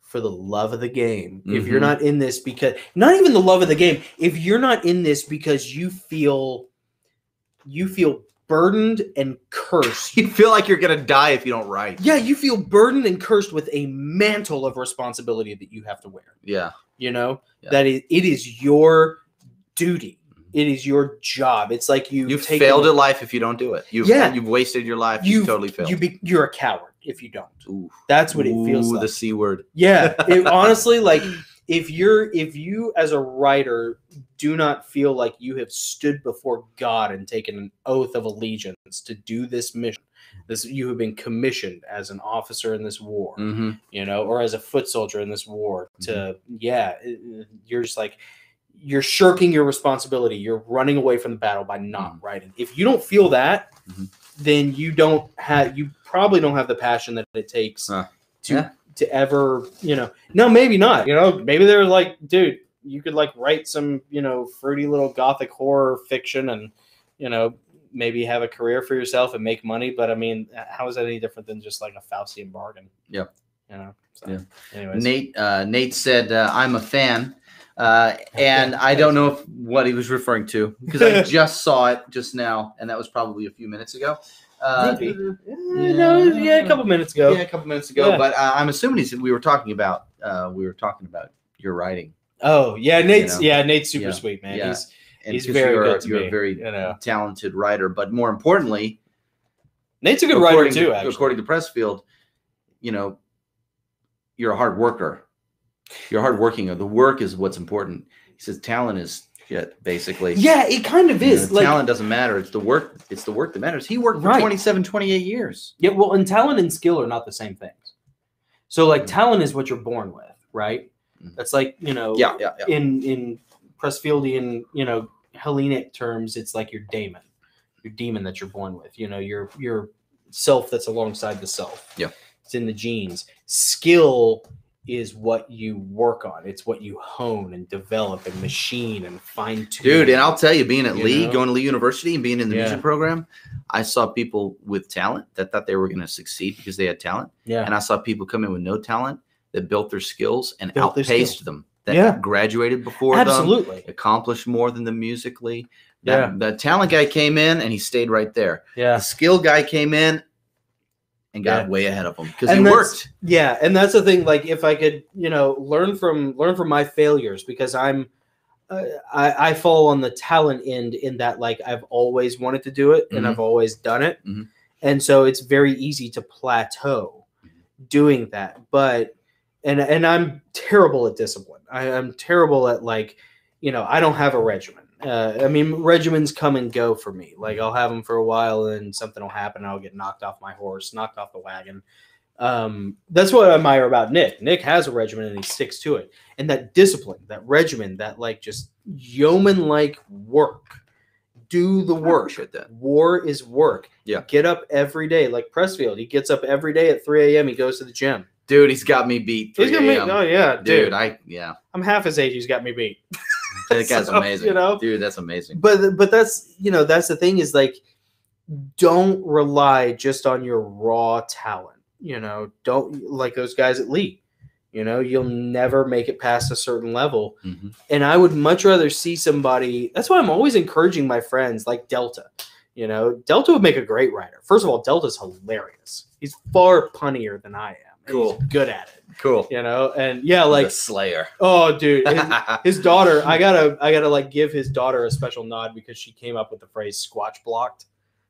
for the love of the game, mm-hmm. if you're not in this because not even the love of the game, if you're not in this because you feel burdened and cursed. You feel like you're going to die if you don't write. Yeah, you feel burdened and cursed with a mantle of responsibility that you have to wear. Yeah. You know, that it is your duty. It is your job. It's like you've failed at life if you don't do it. You've wasted your life. You've totally failed. You're a coward if you don't. Ooh. That's what it feels like. The C word. Yeah. Honestly, like if you as a writer do not feel like you have stood before God and taken an oath of allegiance to do this mission, you have been commissioned as an officer in this war, mm-hmm. you know, or as a foot soldier in this war to, mm-hmm. You're just like, you're shirking your responsibility. You're running away from the battle by not mm-hmm. writing. If you don't feel that, mm-hmm. then you probably don't have the passion that it takes to ever, you know. No, maybe not. You know, maybe they're like, dude, you could like write some, you know, fruity little gothic horror fiction and, you know, maybe have a career for yourself and make money. But I mean, how is that any different than just like a Faustian bargain? Yeah. You know? So, anyways. Nate said, I'm a fan. And I don't know what he was referring to because I just saw it just now, and that was probably a few minutes ago. A couple minutes ago. Yeah, a couple minutes ago. Yeah. But I'm assuming we were talking about your writing. Oh yeah, Nate's super sweet, man. Yeah. He's very good to me. You're a very talented writer, but more importantly, Nate's a good writer too. Actually, according to Pressfield, you know, you're a hard worker. You're hardworking. The work is what's important. He says talent is shit, basically. Yeah, it kind of is. Like, talent doesn't matter. It's the work. It's the work that matters. He worked for 27, 28 years. Yeah, well, and talent and skill are not the same things. So, like, talent is what you're born with, right? Mm-hmm. That's like, you know, in Pressfieldian, you know, Hellenic terms, it's like your demon that you're born with. You know, your self that's alongside the self. Yeah, it's in the genes. Skill is what you work on. It's what you hone and develop and machine and fine tune. Dude, and I'll tell you, being at Lee, going to Lee University and being in the music program, I saw people with talent that thought they were going to succeed because they had talent. Yeah. And I saw people come in with no talent that built their skills and outpaced them, that graduated before them, accomplished more than them musically. The talent guy came in and he stayed right there. The skill guy came in and got way ahead of him because he worked. Yeah, and that's the thing. Like, if I could, you know, learn from my failures, because I'm I fall on the talent end in that, like, I've always wanted to do it and I've always done it, and so it's very easy to plateau doing that. But and I'm terrible at discipline. I'm terrible at, like, you know, I don't have a regimen. I mean, regimens come and go for me. Like, I'll have them for a while and something will happen. I'll get knocked off my horse, knocked off the wagon. That's what I admire about Nick. Nick has a regimen and he sticks to it. And that discipline, that regimen, that, like, just yeoman-like work. Do the work. War is work. Yeah. Get up every day. Like Pressfield, he gets up every day at 3 a.m. He goes to the gym. Dude, he's got me beat. He's got me. Oh, yeah. Dude, I'm half his age. He's got me beat. That guy's amazing, you know? Dude, that's amazing. But that's, you know, that's the thing is, like, don't rely just on your raw talent, you know. Don't, like those guys at Lee, you know, you'll never make it past a certain level. And I would much rather see somebody. That's why I'm always encouraging my friends, like Delta, you know. Delta would make a great writer. First of all, Delta's hilarious. He's far punnier than I am. Cool. He's good at it. Cool. You know, and like Slayer. Oh, dude. His daughter, I gotta like give his daughter a special nod because she came up with the phrase "Squatch blocked."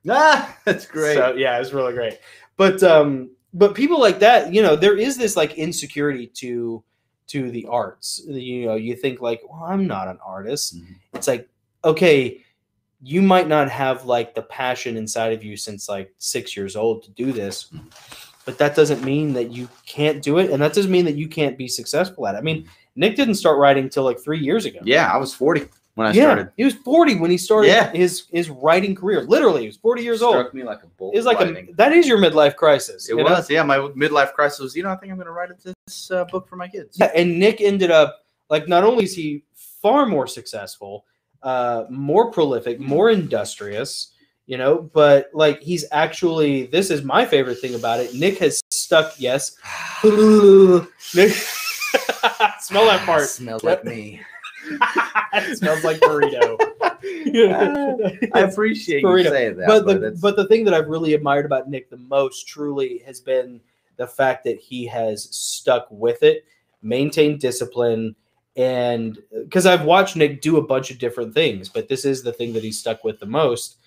Ah, that's great. So yeah, it's really great. But people like that, you know, there is this, like, insecurity to the arts. You know, you think, like, well, I'm not an artist. It's like, okay, you might not have, like, the passion inside of you since, like, 6 years old to do this. But that doesn't mean that you can't do it, and that doesn't mean that you can't be successful at it. I mean, Nick didn't start writing till like 3 years ago. Yeah, I was 40 when I started. He was 40 when he started his writing career. Literally, he was 40 years old. Struck me like a bolt. It's like that is your midlife crisis. It was, my midlife crisis was, you know, I think I'm going to write this book for my kids. Yeah, and Nick ended up, like, not only is he far more successful, more prolific, more industrious. You know, but, like, he's actually, this is my favorite thing about it. Nick has stuck, Nick, smell that part. Smells like me. It smells like burrito. I appreciate burrito. You saying that. But the thing that I've really admired about Nick the most, truly, has been the fact that he has stuck with it, maintained discipline, and because I've watched Nick do a bunch of different things, but this is the thing that he's stuck with the most.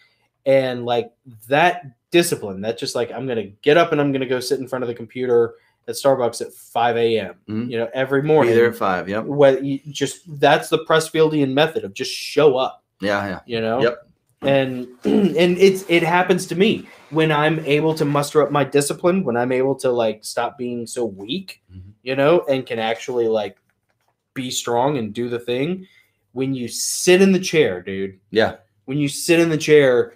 And, like, that discipline, that just, like, I'm going to get up and I'm going to go sit in front of the computer at Starbucks at 5 a.m., you know, every morning. Be there at 5, that's the Pressfieldian method of just show up. You know? And it happens to me when I'm able to muster up my discipline, when I'm able to, like, stop being so weak, you know, and can actually, like, be strong and do the thing. When you sit in the chair, dude. When you sit in the chair,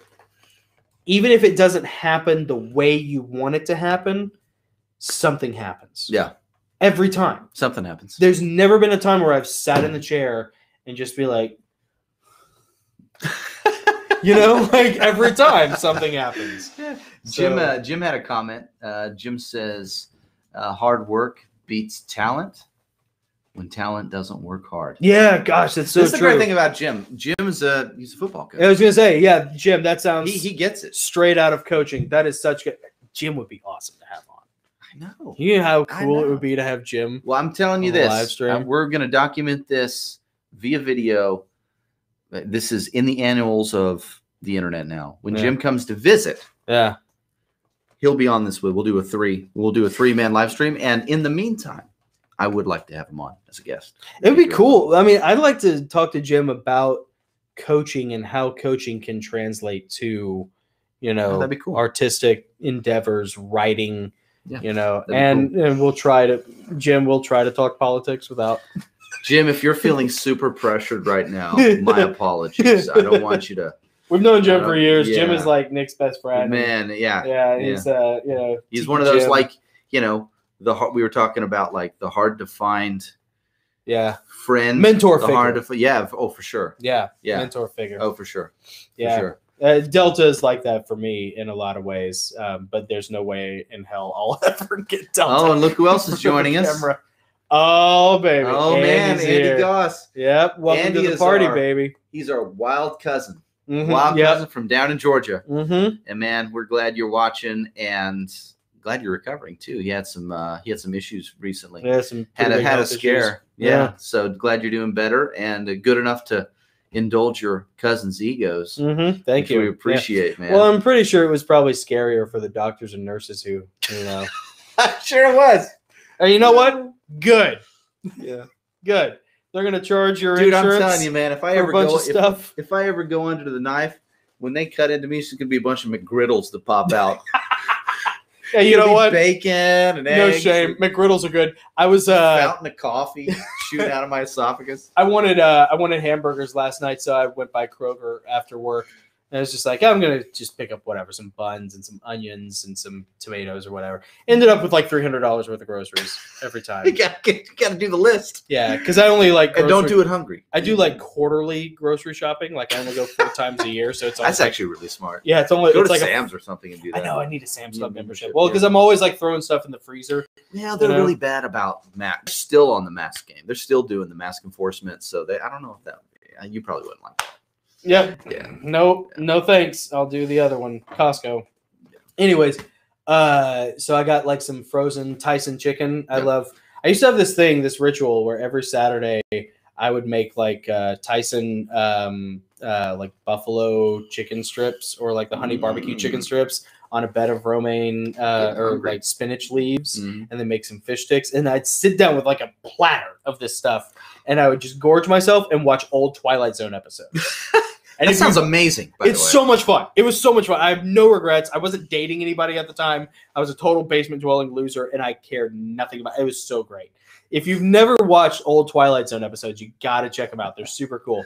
even if it doesn't happen the way you want it to happen, something happens. Every time. Something happens. There's never been a time where I've sat in the chair and just be like, you know, like, every time something happens. Jim had a comment. Jim says, hard work beats talent when talent doesn't work hard. Yeah, gosh, that's so true. That's the great thing about Jim. Jim's he's a football coach. I was going to say, yeah, Jim, that sounds... He gets it. Straight out of coaching. That is such good... Jim would be awesome to have on. I know. You know how cool it would be to have Jim? Well, I'm telling you this. Live stream. We're going to document this via video. This is in the annals of the internet now. When Jim comes to visit... He'll be on this with... We'll do a three-man live stream. And in the meantime... I would like to have him on as a guest. It'd be cool. I mean, I'd like to talk to Jim about coaching and how coaching can translate to, you know, that'd be cool. Artistic endeavors, writing, you know, and we'll try to talk politics without. Jim, if you're feeling super pressured right now, my apologies. I don't want you to. We've known Jim for years. Jim is like Nick's best friend. Man, he's, you know, he's one of those, like, you know, we were talking about like the hard to find, friend, mentor figure. Oh, for sure. Yeah. Mentor figure. Oh, for sure. Yeah. For sure. Delta is like that for me in a lot of ways, but there's no way in hell I'll ever get Delta. Oh, and look who else is joining us. Oh, baby. Oh, Andy's Andy Goss. Yep. Welcome to the party, baby. He's our wild cousin. Mm-hmm. Wild cousin from down in Georgia. Mm-hmm. And, man, we're glad you're watching and glad you're recovering, too. He had some issues recently. Yeah, some had a scare. Yeah. So glad you're doing better and good enough to indulge your cousin's egos. Mm-hmm. Thank you. We appreciate, man. Well, I'm pretty sure it was probably scarier for the doctors and nurses who, you know. Sure it was. And you know what? Good. Yeah. Good. They're going to charge your insurance. Dude, I'm telling you, man, if I ever go under the knife, when they cut into me, it's going to be a bunch of McGriddles to pop out. Yeah, you know what? Bacon and eggs. No shame. McGriddles are good. I was fountain of coffee shooting out of my esophagus. I wanted hamburgers last night, so I went by Kroger after work. And I was just like, I'm going to just pick up whatever, some buns and some onions and some tomatoes or whatever. Ended up with like $300 worth of groceries every time. You gotta do the list. Yeah, because I only like grocery. And don't do it hungry. I do like quarterly grocery shopping. Like I only go 4 times a year. So it's always, that's like, actually really smart. Yeah, it's only go to like Sam's or something and do that. I know, I need a Sam's Club membership. Well, because I'm always like throwing stuff in the freezer. Yeah, they're really bad about mask. They're still on the mask game. They're still doing the mask enforcement. So I don't know if you probably wouldn't like that. Yep. Yeah. No thanks. I'll do the other one. Costco. Anyways, so I got like some frozen Tyson chicken. I used to have this ritual where every Saturday I would make like Tyson like buffalo chicken strips or like the honey barbecue chicken strips on a bed of romaine or like spinach leaves, and then make some fish sticks. And I'd sit down with like a platter of this stuff and I would just gorge myself and watch old Twilight Zone episodes. And it sounds amazing, by the way. It's so much fun. It was so much fun. I have no regrets. I wasn't dating anybody at the time. I was a total basement-dwelling loser, and I cared nothing about it. It was so great. If you've never watched old Twilight Zone episodes, you got to check them out. They're super cool.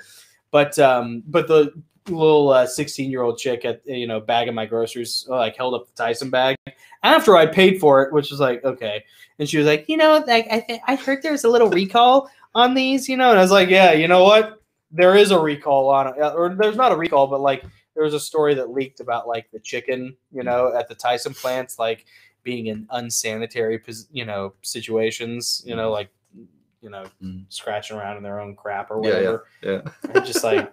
But the little 16-year-old chick at bagging my groceries, like held up the Tyson bag after I paid for it, which was like, okay. And she was like, I heard there's a little recall on these, And I was like, yeah, you know what? There is a recall on it, or there's not a recall, but like there was a story that leaked about like the chicken, at the Tyson plants, like being in unsanitary, situations, scratching around in their own crap or whatever. Yeah. And just like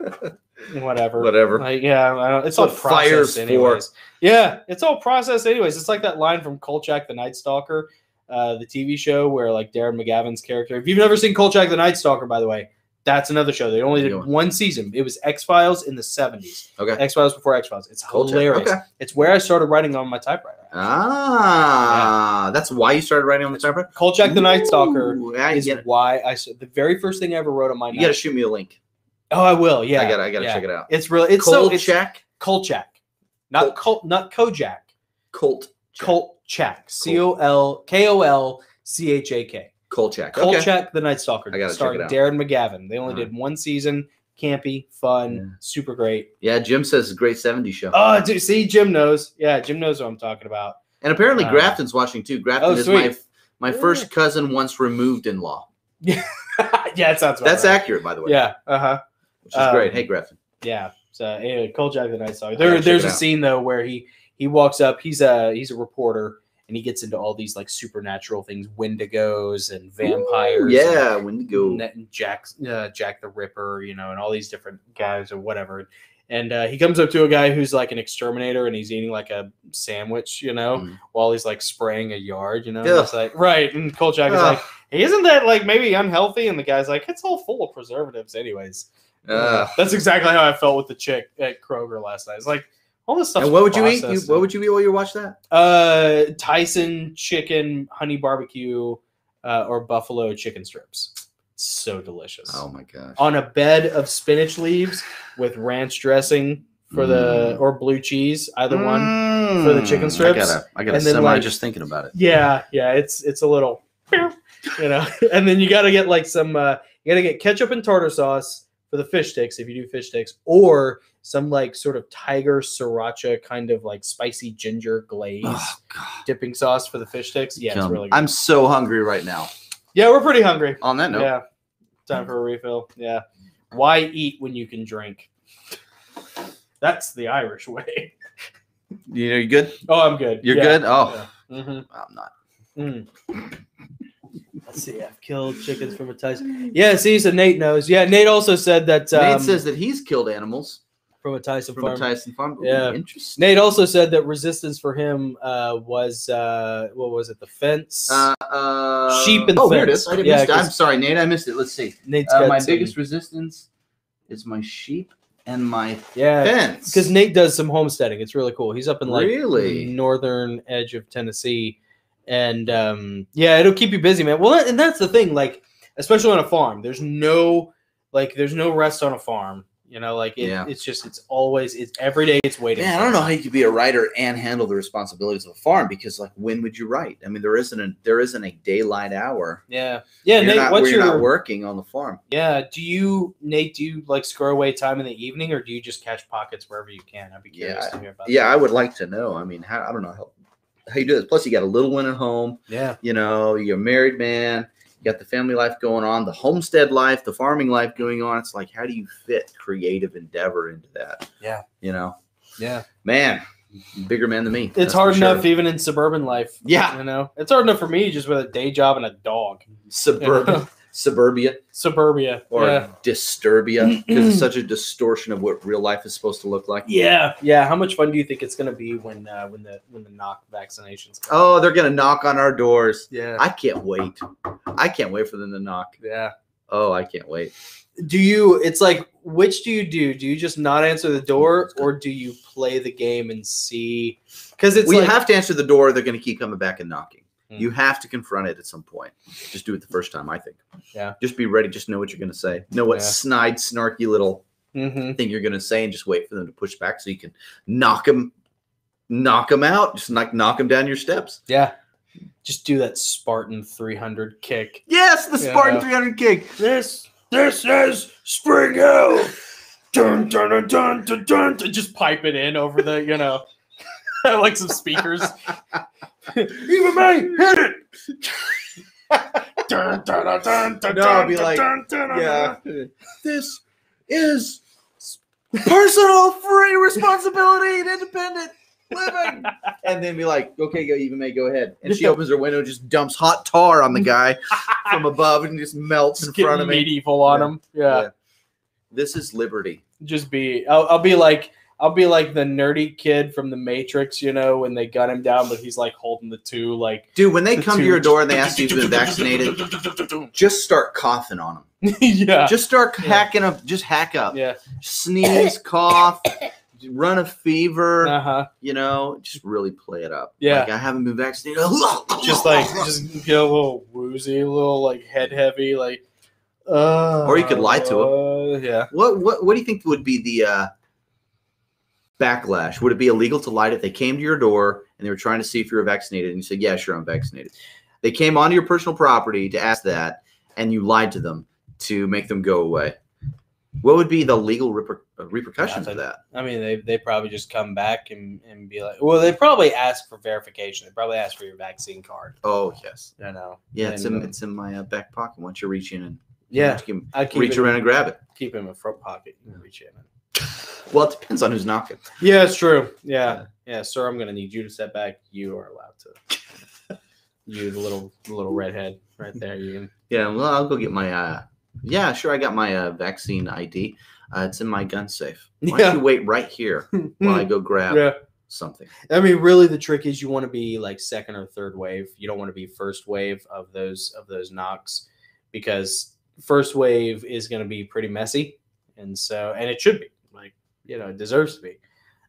whatever. Like, yeah, it's all processed anyways. Yeah, it's all processed anyways. It's like that line from Kolchak the Night Stalker, the TV show where like Darren McGavin's character. If you've never seen Kolchak the Night Stalker, by the way. That's another show. They only did one season. It was X-Files in the 70s. Okay. X-Files before X-Files. It's hilarious. Okay. It's where I started writing on my typewriter. Actually. Ah, yeah. That's why you started writing on the typewriter? Kolchak the Night Stalker is why I – the very first thing I ever wrote on my – You got to shoot me a link. Oh, I will, yeah. I gotta check it out. It's really – it's Kolchak? So – Kolchak. Not Kojak. Kolchak. Kolchak. Kolchak the Night Stalker. I gotta starring check it out. Darren McGavin. They only did one season. Campy, fun, super great. Yeah, Jim says it's a great 70s show. Oh, dude, see, Jim knows. Yeah, Jim knows what I'm talking about. And apparently Grafton's watching too. Grafton is my first cousin once removed in law. Yeah, that sounds right. That's accurate, by the way. Yeah, which is great. Hey, Grafton. Yeah. So anyway, Kolchak the Night Stalker. There's a scene though where he walks up. He's a reporter. And he gets into all these like supernatural things, Wendigos and vampires. Ooh, yeah, Wendigo. And Jack the Ripper, and all these different guys or whatever. And he comes up to a guy who's like an exterminator and he's eating like a sandwich, while he's like spraying a yard, And it's like, right. And Kolchak is like, hey, isn't that like maybe unhealthy? And the guy's like, it's all full of preservatives anyways. That's exactly how I felt with the chick at Kroger last night. It's like, all this stuff. And what would you eat? What would you eat while you watch that? Tyson chicken, honey barbecue, or buffalo chicken strips. So delicious. Oh my gosh! On a bed of spinach leaves with ranch dressing for the or blue cheese, either one for the chicken strips. I gotta semi just thinking about it. Yeah, it's a little, And then you gotta get like some, you gotta get ketchup and tartar sauce, for the fish sticks, if you do fish sticks, or some like sort of tiger sriracha kind of like spicy ginger glaze dipping sauce for the fish sticks. Yeah, it's really good. I'm so hungry right now. Yeah, we're pretty hungry. On that note. Yeah. Time for a refill. Yeah. Why eat when you can drink? That's the Irish way. You know, you good? Oh, I'm good. You're good? Oh. Yeah. Mm-hmm. I'm not. Mm. Let's see. I've killed chickens from a Tyson. Yeah, see, so Nate knows. Yeah, Nate also said that. Nate says that he's killed animals from a Tyson farm. From a Tyson farm. Yeah. Interesting. Nate also said that resistance for him was, what was it, the fence? Sheep and fence. Here it is. I'm sorry, Nate. I missed it. Let's see. Nate's my biggest resistance is my sheep and my fence. Because Nate does some homesteading. It's really cool. He's up in like the northern edge of Tennessee. And yeah, it'll keep you busy, man. Well, and that's the thing, like, especially on a farm, there's no rest on a farm, you know, like it's every day, it's waiting. Man, I don't know how you could be a writer and handle the responsibilities of a farm, because like, when would you write? I mean, there isn't a daylight hour. Yeah. Yeah. Nate, what's your not working on the farm? Yeah. Do you, Nate, like square away time in the evening, or do you just catch pockets wherever you can? I'd be curious to hear about that. Yeah. I would like to know. I mean, I don't know how you do this. Plus you got a little one at home. Yeah. You know, you're a married man, you got the family life going on, the homestead life, the farming life going on. It's like, how do you fit creative endeavor into that? Yeah. You know? Yeah. Man, bigger man than me. It's hard enough even in suburban life. Yeah. You know, it's hard enough for me just with a day job and a dog. Suburbia. Or Disturbia, because it's such a distortion of what real life is supposed to look like. Yeah, yeah. How much fun do you think it's going to be when the knock vaccinations come? Oh, they're going to knock on our doors. Yeah. I can't wait. I can't wait for them to knock. Yeah. Oh, I can't wait. It's like, which do you do? Do you just not answer the door, or do you play the game and see? Because it's we have to answer the door. They're going to keep coming back and knocking. You have to confront it at some point. Just do it the first time, I think. Yeah. Just be ready. Just know what you're going to say. Know what snide, snarky little thing you're going to say, and just wait for them to push back so you can knock them out. Just like knock them down your steps. Yeah. Just do that Spartan 300 kick. Yes, the Spartan 300 kick. This is Spring Hill. Dun, dun, dun, dun, dun, dun. Just pipe it in over the, you know, like some speakers. Even me, hit it! Dun, dun, dun, dun, dun, no, I'll be like, dun, dun, dun, yeah. This is personal, free responsibility, and independent living. And then be like, okay, go, Even May, go ahead. And she opens her window, and just dumps hot tar on the guy from above, and just melts in front of me. Medieval on him. Yeah. Yeah. This is liberty. I'll be like the nerdy kid from The Matrix, you know, when they gun him down, but he's like holding the two, like. Dude, when they come to your door and they ask you if you've been vaccinated, just start coughing on them. Yeah. Just start hacking up. Just hack up. Yeah. Sneeze, cough, run a fever. Uh-huh. You know, just really play it up. Yeah. Like, I haven't been vaccinated. just get a little woozy, a little like head heavy, like. Or you could lie to him. Yeah. What do you think would be the backlash? Would it be illegal to lie if they came to your door and they were trying to see if you were vaccinated and you said, yeah, sure, I'm vaccinated? They came onto your personal property to ask that, and you lied to them to make them go away. What would be the legal repercussions of that? I mean, they probably just come back and be like, well, they probably ask for verification. They probably ask for your vaccine card. Oh, yes. I know. Yeah, and it's in my back pocket. Once you reach in and reach around and grab it. Keep it in my front pocket and reach in. Well, it depends on who's knocking. Yeah, it's true. Yeah. Yeah, sir, I'm going to need you to step back. You are allowed to. You, the little redhead right there. You can... Yeah, well, I'll go get my yeah, sure, I got my vaccine ID. It's in my gun safe. Why don't you wait right here while I go grab something? I mean, really, the trick is you want to be like second or third wave. You don't want to be first wave of those knocks, because first wave is going to be pretty messy. And it should be. You know, it deserves to be.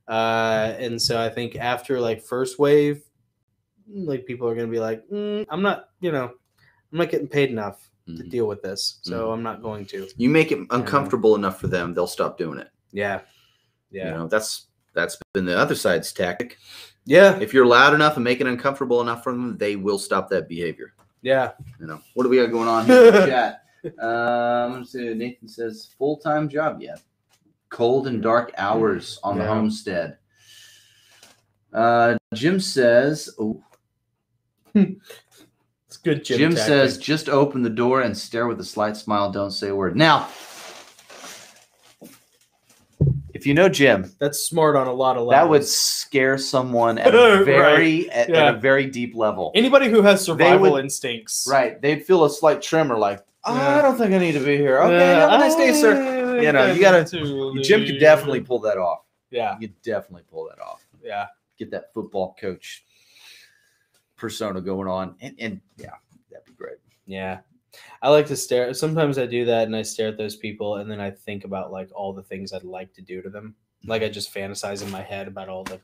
And so I think after like first wave, like people are going to be like, I'm not getting paid enough to deal with this. So I'm not going to. You make it uncomfortable enough for them, they'll stop doing it. Yeah. Yeah. You know, that's been the other side's tactic. Yeah. If you're loud enough and make it uncomfortable enough for them, they will stop that behavior. Yeah. You know, what do we got going on here in the chat? So Nathan says, full-time job, yeah. Cold and dark hours on the homestead. Jim says, oh. It's good, Jim tactic. Says, just open the door and stare with a slight smile. Don't say a word. Now, if you know Jim, that's smart on a lot of levels. That would scare someone at a very at a very deep level. Anybody who has survival instincts, right? They'd feel a slight tremor, like, oh, I don't think I need to be here. Okay, have a nice day, sir. You know, you gotta. Jim could definitely pull that off. Yeah, you could definitely pull that off. Yeah, get that football coach persona going on, and yeah, that'd be great. Yeah. I like to stare. Sometimes I do that, and I stare at those people, and then I think about like all the things I'd like to do to them. Like I just fantasize in my head about all the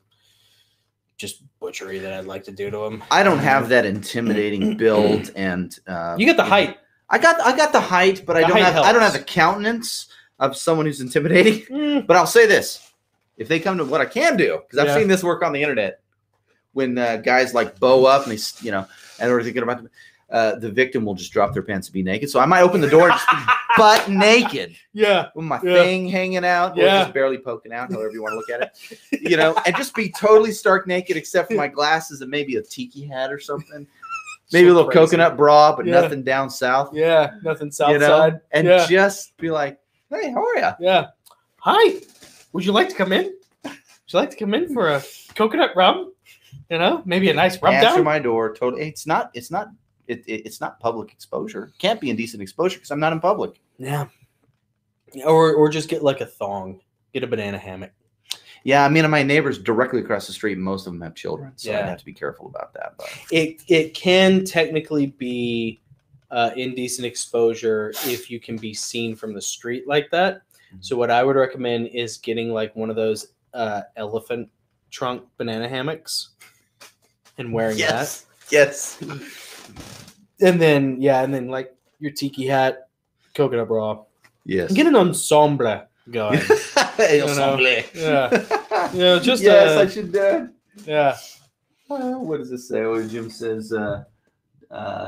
just butchery that I'd like to do to them. I don't have that intimidating build, and you got the height. I got the height, but I don't have the countenance of someone who's intimidating. But I'll say this: if they come to what I can do, because I've seen this work on the internet, when guys like bow up, and they, you know, and they're thinking about. The victim will just drop their pants and be naked. So I might open the door and just be butt naked. Yeah. With my thing hanging out or just barely poking out, however you want to look at it. You know, and just be totally stark naked except for my glasses and maybe a tiki hat or something. Maybe a little coconut bra, but nothing down south. Yeah, nothing south side. And just be like, hey, how are you? Yeah. Hi. Would you like to come in? Would you like to come in for a coconut rub? You know, maybe a nice rub down? Answer my door. Totally. It's not public exposure. Can't be indecent exposure because I'm not in public. Yeah. Or just get like a thong. Get a banana hammock. Yeah, I mean, my neighbors directly across the street, most of them have children, so I'd have to be careful about that. But it can technically be indecent exposure if you can be seen from the street like that. Mm-hmm. So what I would recommend is getting like one of those elephant trunk banana hammocks and wearing that. Yes. And then, like your tiki hat, coconut bra. Yes. Get an ensemble going. Ensemble. Yeah. You know, just I should. Yeah. What does this say? Well, Jim says.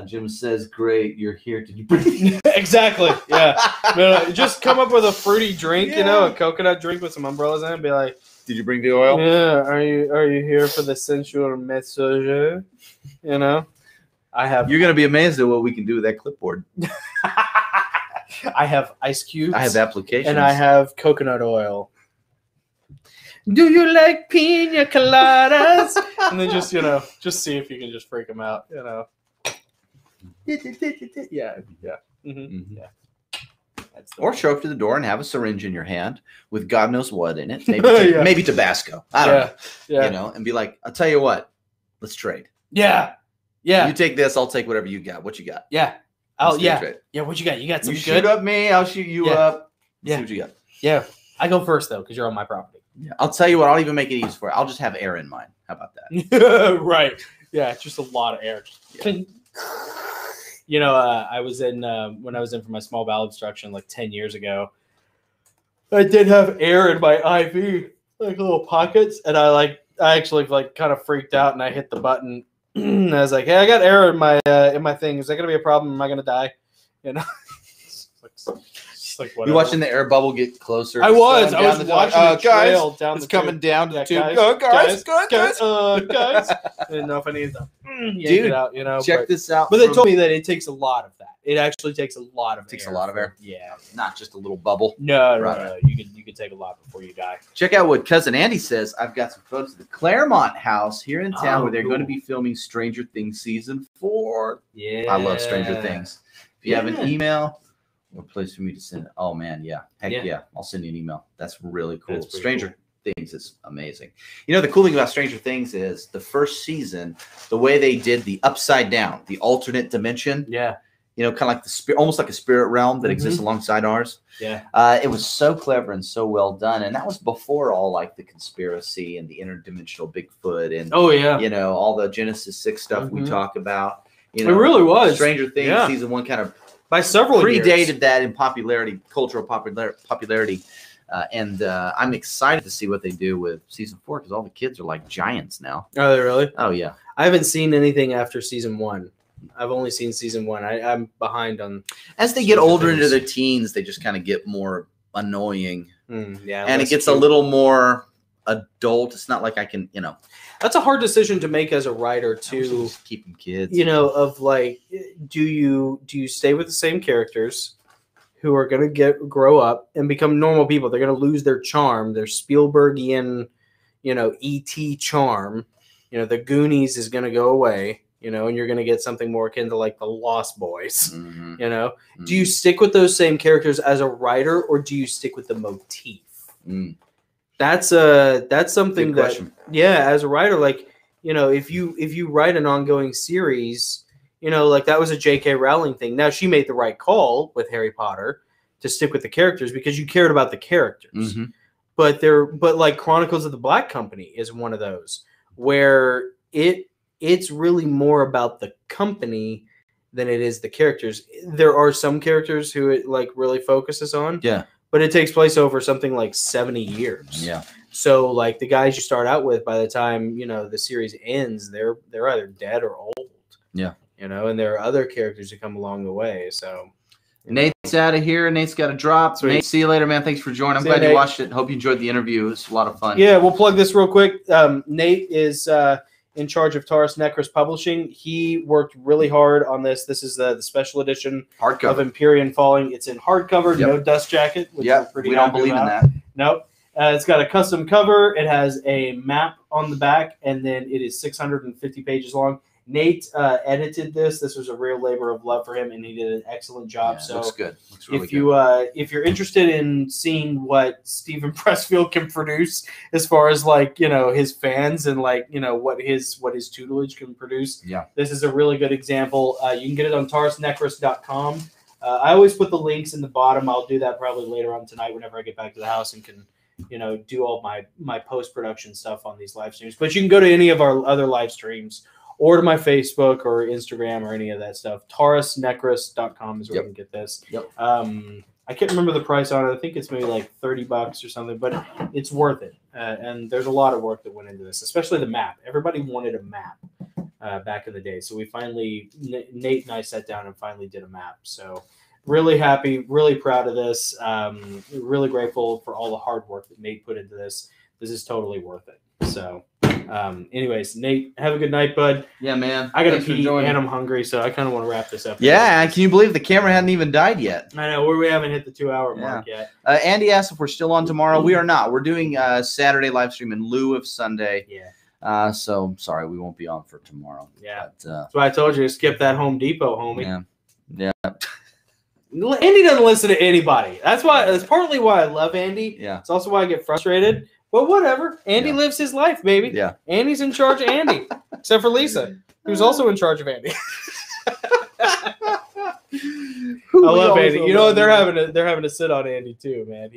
Jim says, "Great, you're here. Did you bring?" Exactly. Yeah. No, just come up with a fruity drink, you know, a coconut drink with some umbrellas in it, and be like, "Did you bring the oil?" Yeah. Are you here for the sensual massage? You know. You're gonna be amazed at what we can do with that clipboard. I have ice cubes. I have applications. And I have coconut oil. Do you like pina coladas? And then just see if you can just freak them out. You know. Yeah. Yeah. Mm-hmm. Mm-hmm. Yeah. Or show up to the door and have a syringe in your hand with God knows what in it. Maybe maybe Tabasco. I don't know. Yeah. You know, and be like, I'll tell you what, let's trade. Yeah. Yeah, you take this. I'll take whatever you got. What you got? Yeah. Oh yeah. Trade. Yeah. What you got? You got some good. You shoot up me. I'll shoot you up. Yeah. See what you got. Yeah. I go first though, because you're on my property. Yeah. I'll tell you what. I'll even make it easy for you. I'll just have air in mine. How about that? Right. Yeah. Just a lot of air. Yeah. You know, I was in when I was in for my small bowel obstruction like 10 years ago. I did have air in my IV, like little pockets, and I actually like kind of freaked out, and I hit the button. I was like, "Hey, I got air in my thing. Is that gonna be a problem? Am I gonna die?" You know, you watching the air bubble get closer. I was watching the trail down the tube. It's coming down the tube. Oh, guys! I didn't know if I needed to yank it out. You know, check this out. But they told me that it takes a lot of that. It actually takes a lot of air. Takes a lot of air. Yeah, not just a little bubble. No. You can take a lot before you die. Check out what Cousin Andy says. I've got some photos of the Claremont house here in town where they're going to be filming Stranger Things season 4. Yeah, I love Stranger Things. If you have an email or a place for me to send, oh man, yeah, heck yeah, I'll send you an email. That's really cool. That's Stranger Things is amazing. You know, the cool thing about Stranger Things is the first season, the way they did the upside down, the alternate dimension. Yeah. You know, kind of like almost like a spirit realm that exists alongside ours. Yeah, it was so clever and so well done, and that was before all like the conspiracy and the interdimensional Bigfoot and you know, all the Genesis 6 stuff we talk about. You know, it really was. Stranger Things season 1 kind of by several predated years. That in popularity, cultural popularity, and I'm excited to see what they do with season 4 because all the kids are like giants now. Are they really? Oh yeah. I haven't seen anything after season 1. I've only seen season one. I'm behind on. As they get older into their teens, they just kind of get more annoying. Yeah, and it gets a little more adult. It's not like I can, you know. That's a hard decision to make as a writer to keep them kids. You know, of like, do you stay with the same characters who are going to grow up and become normal people? They're going to lose their charm, their Spielbergian, you know, E.T. charm. You know, the Goonies is going to go away. You know, and you're going to get something more akin to like the Lost Boys, mm-hmm. you know, mm-hmm. Do you stick with those same characters as a writer or do you stick with the motif? Mm. That's something good question. Yeah, as a writer, like, you know, if you write an ongoing series, you know, like that was a J.K. Rowling thing. Now she made the right call with Harry Potter to stick with the characters because you cared about the characters, mm-hmm. but like Chronicles of the Black Company is one of those where it's really more about the company than it is the characters. There are some characters who it like really focuses on. Yeah. But it takes place over something like 70 years. Yeah. So like the guys you start out with by the time, you know, the series ends, they're either dead or old. Yeah. You know, and there are other characters who come along the way. So Nate's out of here. Nate's got to drop. Sweet. Nate, see you later, man. Thanks for joining. I'm glad you watched it. Hope you enjoyed the interview. It was a lot of fun. Yeah, we'll plug this real quick. Nate is in charge of Taurus Necrus Publishing. He worked really hard on this. This is the special edition hardcover of Empyrean Falling. It's in hardcover, yep. No dust jacket, which yep. is pretty we don't believe about. In that. Nope. It's got a custom cover. It has a map on the back, and then it is 650 pages long. Nate edited this. This was a real labor of love for him, and he did an excellent job. Yeah, so looks good. Looks really good. If you're interested in seeing what Steven Pressfield can produce as far as like, you know, his fans and like, you know, what his tutelage can produce, yeah. This is a really good example. You can get it on TaurusNecrus.com. I always put the links in the bottom. I'll do that probably later on tonight whenever I get back to the house and can, you know, do all my post-production stuff on these live streams. But you can go to any of our other live streams or to my Facebook or Instagram or any of that stuff. TaurusNecrus.com is where you can get this. Yep. I can't remember the price on it. I think it's maybe like $30 or something, but it's worth it. And there's a lot of work that went into this, especially the map. Everybody wanted a map back in the day. So we finally, Nate and I sat down and finally did a map. So really happy, really proud of this. Really grateful for all the hard work that Nate put into this. This is totally worth it. So anyways, Nate, have a good night, bud. Yeah, man. I gotta pee and I'm hungry, so I kind of want to wrap this up. Yeah, can you believe the camera hadn't even died yet? I know, we haven't hit the 2-hour mark yet. Andy asked if we're still on tomorrow. We are not. We're doing a Saturday live stream in lieu of Sunday. Yeah. So sorry, we won't be on for tomorrow. Yeah. But, that's why I told you to skip that Home Depot, homie. Yeah. Yeah. Andy doesn't listen to anybody. That's partly why I love Andy. Yeah. It's also why I get frustrated. But whatever. Andy lives his life, baby. Yeah. Andy's in charge of Andy, except for Lisa, who's also in charge of Andy. I love Andy. You know, they're having to sit on Andy too, man.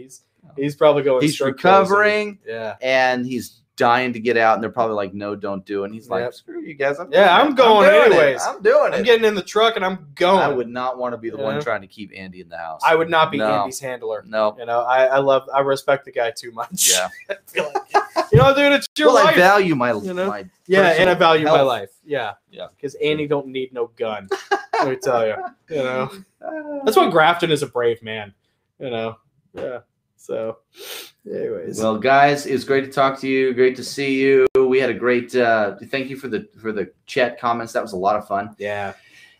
He's probably going. He's recovering. Yeah. And he's dying to get out, and they're probably like, "No, don't do it." And he's like, "Screw you guys. I'm going anyways. I'm doing it. I'm getting in the truck and I'm going." I would not want to be the one trying to keep Andy in the house. I would not be Andy's handler. No, you know, I respect the guy too much. Yeah, I feel like, you know, dude, it's your life. I value my life. You know? Yeah, and I value my life. Yeah, yeah, because Andy don't need no gun. Let me tell you, you know, that's why Grafton is a brave man. You know, yeah. So, anyways. Well, guys, it was great to talk to you. Great to see you. We had a great thank you for the chat comments. That was a lot of fun. Yeah.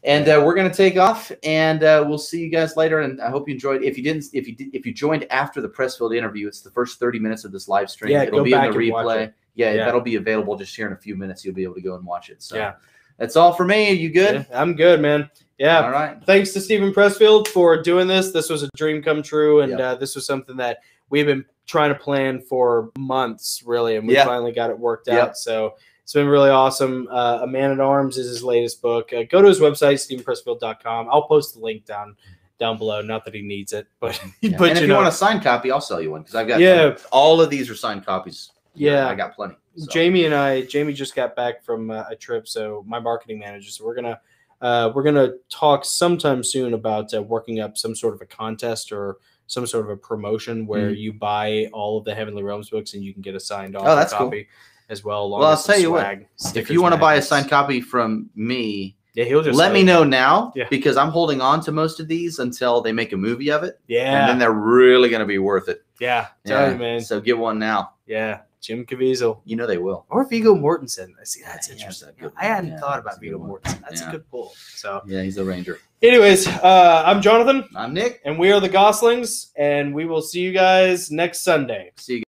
And we're going to take off, and we'll see you guys later. And I hope you enjoyed. If you didn't, if you joined after the Pressfield interview, it's the first 30 minutes of this live stream. Yeah, it'll be in the replay. Yeah, that'll be available just here in a few minutes. You'll be able to go and watch it. So that's all for me. You good? Yeah, I'm good, man. Yeah. All right. Thanks to Steven Pressfield for doing this. This was a dream come true, and this was something that we've been trying to plan for months, really, and we finally got it worked out. So it's been really awesome. A Man at Arms is his latest book. Go to his website, StevenPressfield.com. I'll post the link down below. Not that he needs it, but but and if you want a signed copy, I'll sell you one because I've got all of these are signed copies. Yeah, I got plenty. So. Jamie just got back from a trip, so my marketing manager. So we're gonna talk sometime soon about working up some sort of a contest or some sort of a promotion where you buy all of the Heavenly Realms books and you can get a signed copy as well. Well, I'll tell you what, if you want to buy a signed copy from me, Yeah, he'll just let me know now because I'm holding on to most of these until they make a movie of it. Yeah. And then they're really going to be worth it. Yeah. Tell you, man. So get one now. Yeah. Jim Caviezel. You know they will. Or Viggo Mortensen. I see. That's interesting. That's I hadn't thought about Viggo Mortensen. That's a good pull. So yeah, he's a ranger. Anyways, I'm Jonathan. I'm Nick. And we are the Goslings. And we will see you guys next Sunday. See you guys.